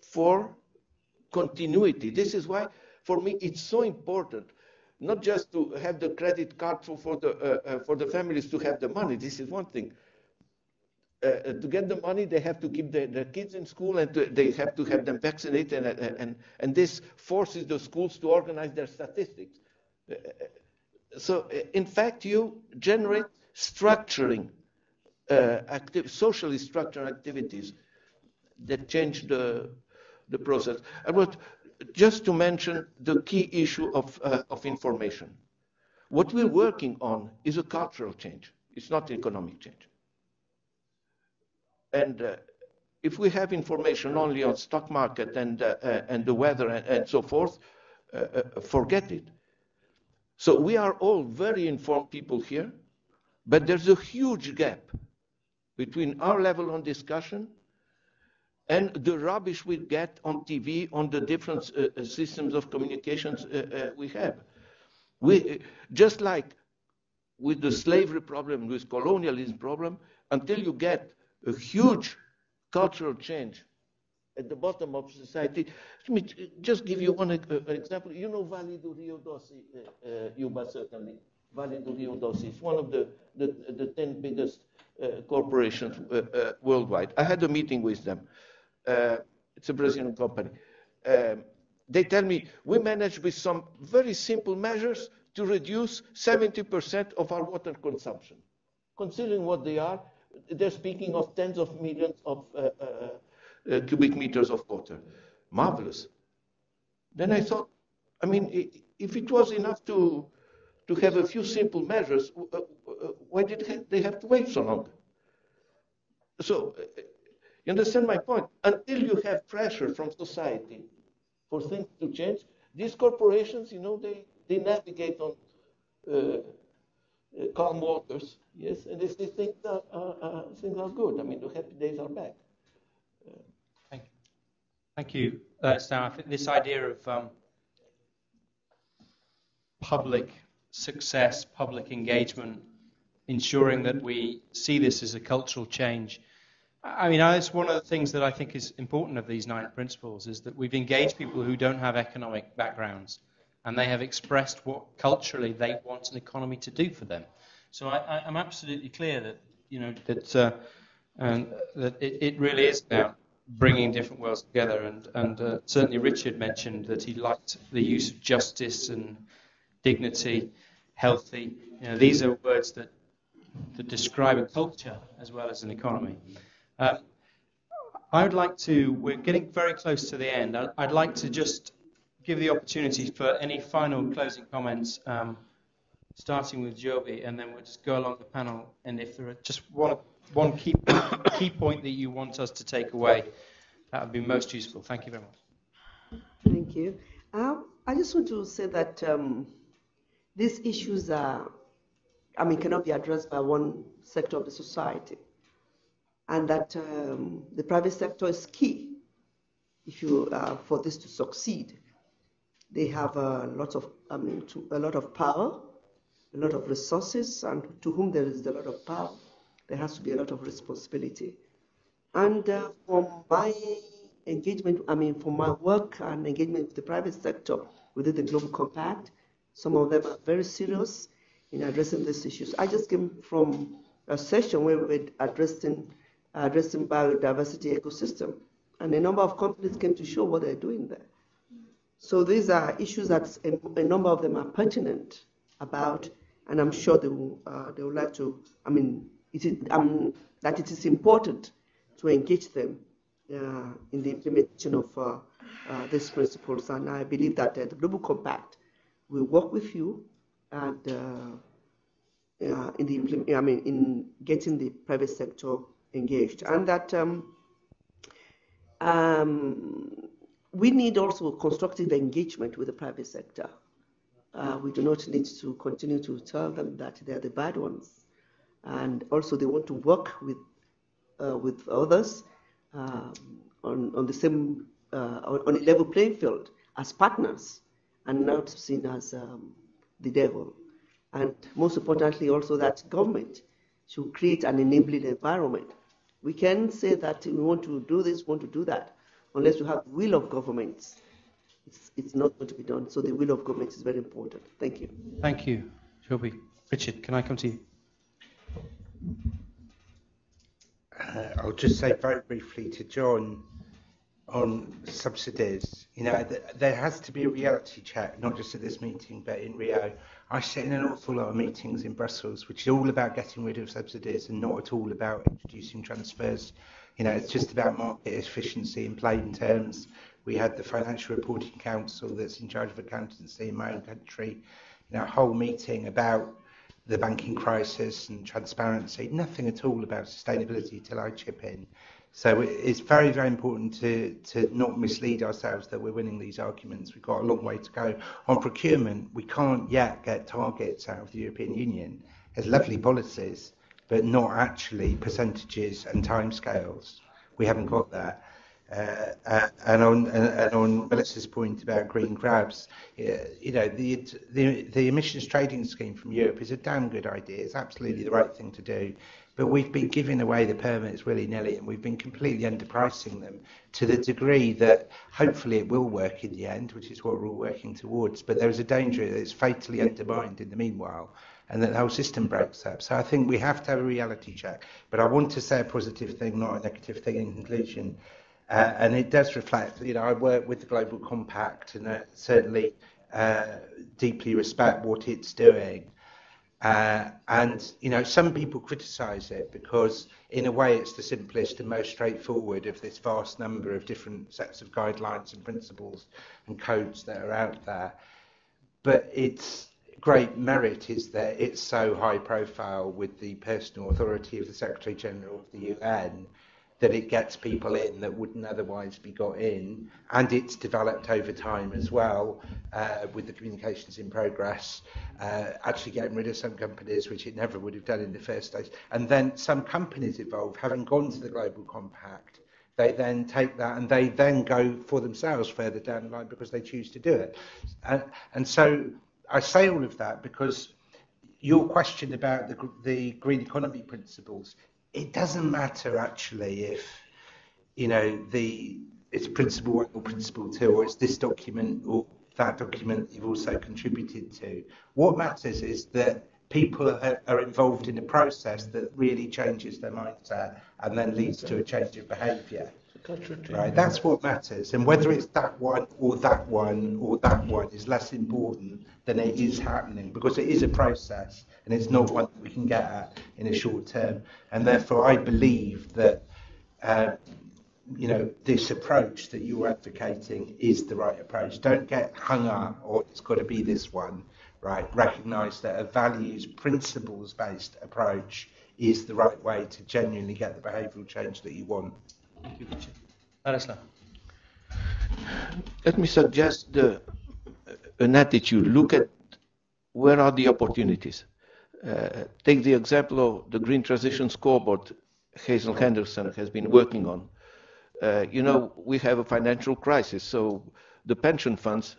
for continuity. This is why, for me, it's so important not just to have the credit card for, for, the, uh, uh, for the families to have the money. This is one thing. Uh, to get the money, they have to keep their, their kids in school, and to, they have to have them vaccinated, and, and, and this forces the schools to organize their statistics. Uh, so, in fact, you generate structuring. Uh, active, socially structured activities that change the, the process. I want just to mention the key issue of, uh, of information. What we're working on is a cultural change. It's not an economic change. And uh, if we have information only on stock market and, uh, uh, and the weather and, and so forth, uh, uh, forget it. So we are all very informed people here, but there's a huge gap between our level on discussion and the rubbish we get on T V, on the different uh, systems of communications uh, uh, we have. We, just like with the slavery problem, with colonialism problem, until you get a huge cultural change at the bottom of society. Let me just give you one uh, example. You know Vale do Rio Doce, uh, uh, Yuba, certainly. Vale do Rio Doce is one of the, the, the ten biggest uh, corporations uh, uh, worldwide. I had a meeting with them. Uh, it's a Brazilian company. Um, they tell me, we managed with some very simple measures to reduce seventy percent of our water consumption. Considering what they are, they're speaking of tens of millions of uh, uh, Uh, cubic meters of water. Marvelous. Then I thought, I mean, if it was enough to, to have a few simple measures, uh, uh, why did they have to wait so long? So, uh, you understand my point? Until you have pressure from society for things to change, these corporations, you know, they, they navigate on uh, uh, calm waters, yes, and they think that uh, uh, things are good. I mean, the happy days are back. Thank you, uh, Stan. I think this idea of um, public success, public engagement, ensuring that we see this as a cultural change. I mean, that's one of the things that I think is important of these nine principles, is that we've engaged people who don't have economic backgrounds, and they have expressed what culturally they want an economy to do for them. So I, I, I'm absolutely clear that, you know, that, uh, um, that it, it really is now bringing different worlds together, and, and uh, certainly Richard mentioned that he liked the use of justice and dignity, healthy. You know, these are words that, that describe a culture as well as an economy. Um, I would like to, we're getting very close to the end, I, I'd like to just give the opportunity for any final closing comments, um, starting with Joby, and then we'll just go along the panel, and if there are just one One key, key point that you want us to take away, that would be most useful. Thank you very much. Thank you. Um, I just want to say that um, these issues are, I mean, cannot be addressed by one sector of the society, and that um, the private sector is key if you uh, for this to succeed. They have a lot of, I mean, to, a lot of power, a lot of resources, and to whom there is a lot of power, there has to be a lot of responsibility. And uh, for my engagement, I mean, for my work and engagement with the private sector within the Global Compact, some of them are very serious in addressing these issues. I just came from a session where we were addressing, addressing biodiversity ecosystem, and a number of companies came to show what they're doing there. So these are issues that a, a number of them are pertinent about, and I'm sure they will, uh, they would like to, I mean, It is, um, that it is important to engage them uh, in the implementation of uh, uh, these principles. And I believe that uh, the Global Compact will work with you and, uh, uh, in, the, I mean, in getting the private sector engaged. And that um, um, we need also constructive engagement with the private sector. Uh, we do not need to continue to tell them that they are the bad ones. And also they want to work with, uh, with others uh, on, on the same, uh, on a level playing field as partners and not seen as um, the devil. And most importantly also that government should create an enabling environment. We can say that we want to do this, we want to do that. Unless you have the will of governments, it's, it's not going to be done. So the will of government is very important. Thank you. Thank you, Joby. Richard, can I come to you? Uh, I'll just say very briefly to John on subsidies. You know, th there has to be a reality check, not just at this meeting, but in Rio. I sit in an awful lot of meetings in Brussels, which is all about getting rid of subsidies and not at all about introducing transfers. You know, it's just about market efficiency in plain terms. We had the Financial Reporting Council that's in charge of accountancy in my own country, you know, a whole meeting about the banking crisis and transparency, nothing at all about sustainability till I chip in. So it's very, very important to, to not mislead ourselves that we're winning these arguments. We've got a long way to go. On procurement, we can't yet get targets out of the European Union. There's lovely policies, but not actually percentages and timescales. We haven't got that. Uh, uh, and on uh, and on Melissa's point about green grabs, uh, you know, the, the the emissions trading scheme from Europe is a damn good idea. It's absolutely the right thing to do. but we've been giving away the permits willy-nilly, and we've been completely underpricing them to the degree that hopefully it will work in the end, which is what we're all working towards, but there is a danger that it's fatally undermined in the meanwhile, and that the whole system breaks up. So I think we have to have a reality check, but I want to say a positive thing, not a negative thing in conclusion. Uh, and it does reflect, you know, I work with the Global Compact, and I certainly uh, deeply respect what it's doing. Uh, and, you know, some people criticise it because, in a way, it's the simplest and most straightforward of this vast number of different sets of guidelines and principles and codes that are out there. But its great merit is that it's so high profile with the personal authority of the Secretary General of the U N that it gets people in that wouldn't otherwise be got in, and it's developed over time as well, uh, with the communications in progress, uh, actually getting rid of some companies, which it never would have done in the first place. And then some companies involved, having gone to the Global Compact, they then take that and they then go for themselves further down the line because they choose to do it. And, and so I say all of that because your question about the, the green economy principles, it doesn't matter actually if, you know, the it's principle one or principle two, or it's this document or that document you've also contributed to. What matters is that people are, are involved in a process that really changes their mindset and then leads to a change of behaviour. Right? That's what matters. And whether it's that one or that one or that one is less important than it is happening, because it is a process and it's not one that we can get at in a short term. And therefore, I believe that uh, you know, this approach that you're advocating is the right approach. Don't get hung up or it's got to be this one. Right? Recognise that a values, principles-based approach is the right way to genuinely get the behavioural change that you want. Thank you, Richard. Let me suggest the, an attitude. Look at where are the opportunities. Uh, take the example of the Green Transition Scoreboard Hazel Henderson has been working on. Uh, you know, we have a financial crisis, so the pension funds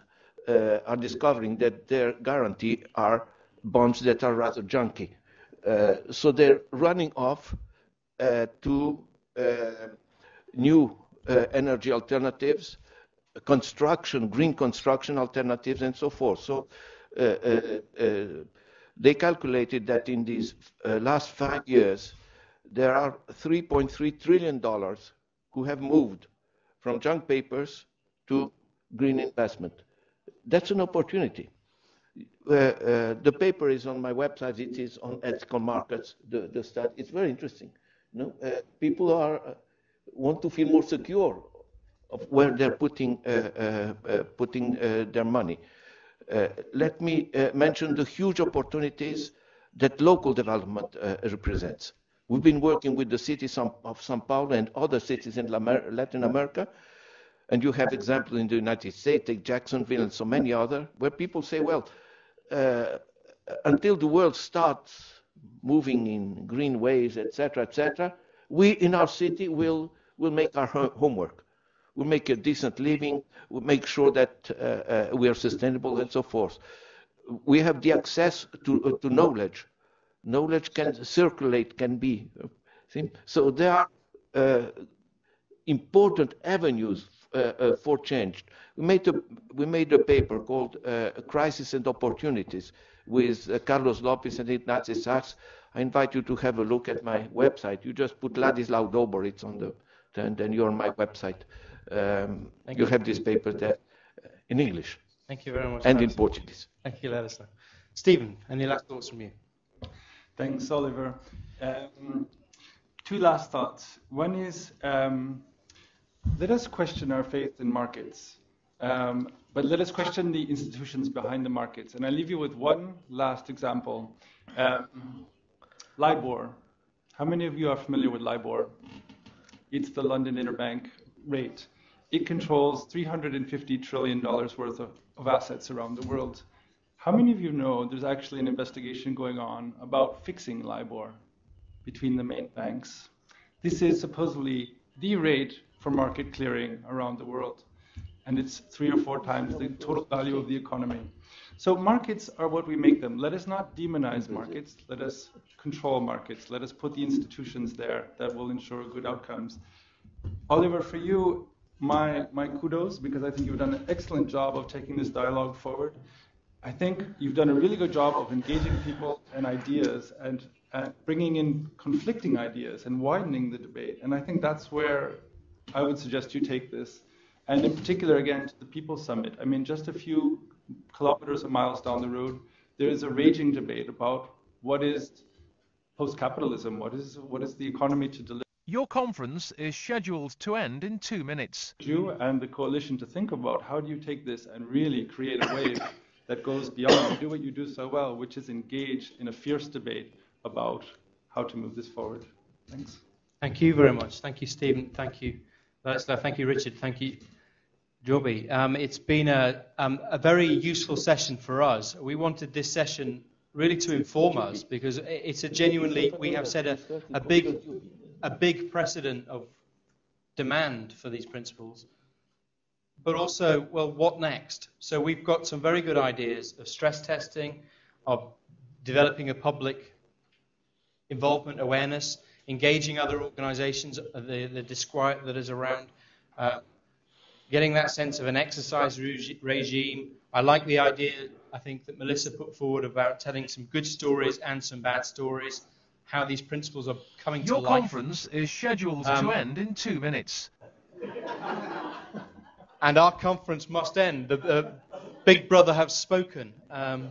uh, are discovering that their guarantee are bonds that are rather junky. Uh, so they're running off uh, to... Uh, new uh, energy alternatives, construction, green construction alternatives, and so forth. So uh, uh, uh, they calculated that in these uh, last five years, there are three point three trillion dollars who have moved from junk papers to green investment. That's an opportunity. Uh, uh, the paper is on my website. It is on ethical markets, the, the study. It's very interesting. No, uh, people are... Uh, want to feel more secure of where they're putting uh, uh, uh, putting uh, their money. Uh, let me uh, mention the huge opportunities that local development uh, represents. We've been working with the city of São Paulo and other cities in Latin America, and you have examples in the United States, take Jacksonville and so many other, where people say, well, uh, until the world starts moving in green waves, et cetera, et cetera, we in our city will We'll make our homework. We'll make a decent living. We'll make sure that uh, uh, we are sustainable and so forth. We have the access to, uh, to knowledge. Knowledge can circulate, can be. See? So there are uh, important avenues uh, uh, for change. We made, a, we made a paper called uh, Crisis and Opportunities with uh, Carlos Lopez and Ignacy Sachs. I invite you to have a look at my website. You just put Ladislau Dowbor. It's on the... and then you're on my website. Um, you have this paper there in English. Thank you very much. And in Portuguese. Thank you, Ladislau. Stephen, any last thoughts from you? Thanks, Oliver. Um, two last thoughts. One is, um, let us question our faith in markets, um, but let us question the institutions behind the markets. And I leave you with one last example. Um, LIBOR. How many of you are familiar with LIBOR? It's the London Interbank Rate. It controls three hundred fifty trillion dollars worth of, of assets around the world. How many of you know there's actually an investigation going on about fixing LIBOR between the main banks? This is supposedly the rate for market clearing around the world. and it's three or four times the total value of the economy. So markets are what we make them. Let us not demonize markets. Let us control markets. Let us put the institutions there that will ensure good outcomes. Oliver, for you, my, my kudos, because I think you've done an excellent job of taking this dialogue forward. I think you've done a really good job of engaging people and ideas and uh, bringing in conflicting ideas and widening the debate. And I think that's where I would suggest you take this. And in particular, again, to the People's Summit. I mean, just a few kilometers or miles down the road, there is a raging debate about what is post-capitalism, what is, what is the economy to deliver. Your conference is scheduled to end in two minutes. You and the coalition to think about how do you take this and really create a wave that goes beyond, do what you do so well, which is engage in a fierce debate about how to move this forward. Thanks. Thank you very much. Thank you, Stephen. Thank you, Ladislau. Thank you, Richard. Thank you, Joby. Um, it's been a, um, a very useful session for us. We wanted this session really to inform us, because it's a genuinely, we have set a, a, big, a big precedent of demand for these principles. But also, well, what next? So we've got some very good ideas of stress testing, of developing a public involvement awareness, engaging other organizations the, the disquiet that is around, uh, getting that sense of an exercise regime. I like the idea, I think, that Melissa put forward about telling some good stories and some bad stories, how these principles are coming to life. Your conference is scheduled um, to end in two minutes. And our conference must end. The uh, big brother has spoken. Um,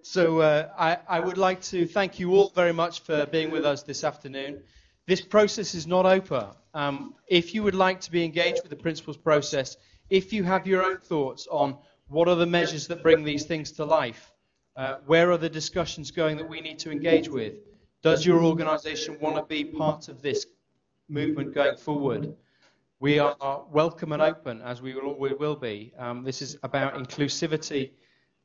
so uh, I, I would like to thank you all very much for being with us this afternoon. This process is not over. Um, if you would like to be engaged with the principles process, if you have your own thoughts on what are the measures that bring these things to life, uh, where are the discussions going that we need to engage with, does your organization want to be part of this movement going forward? We are welcome and open, as we will, we will be. Um, this is about inclusivity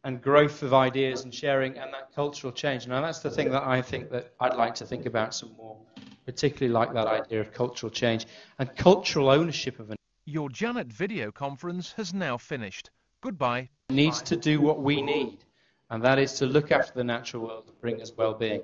and growth of ideas and sharing and that cultural change. Now, that's the thing that I think that I'd like to think about some more, particularly like that idea of cultural change and cultural ownership of an... Your Janet video conference has now finished. Goodbye. ...needs to do what we need, and that is to look after the natural world and bring us well-being.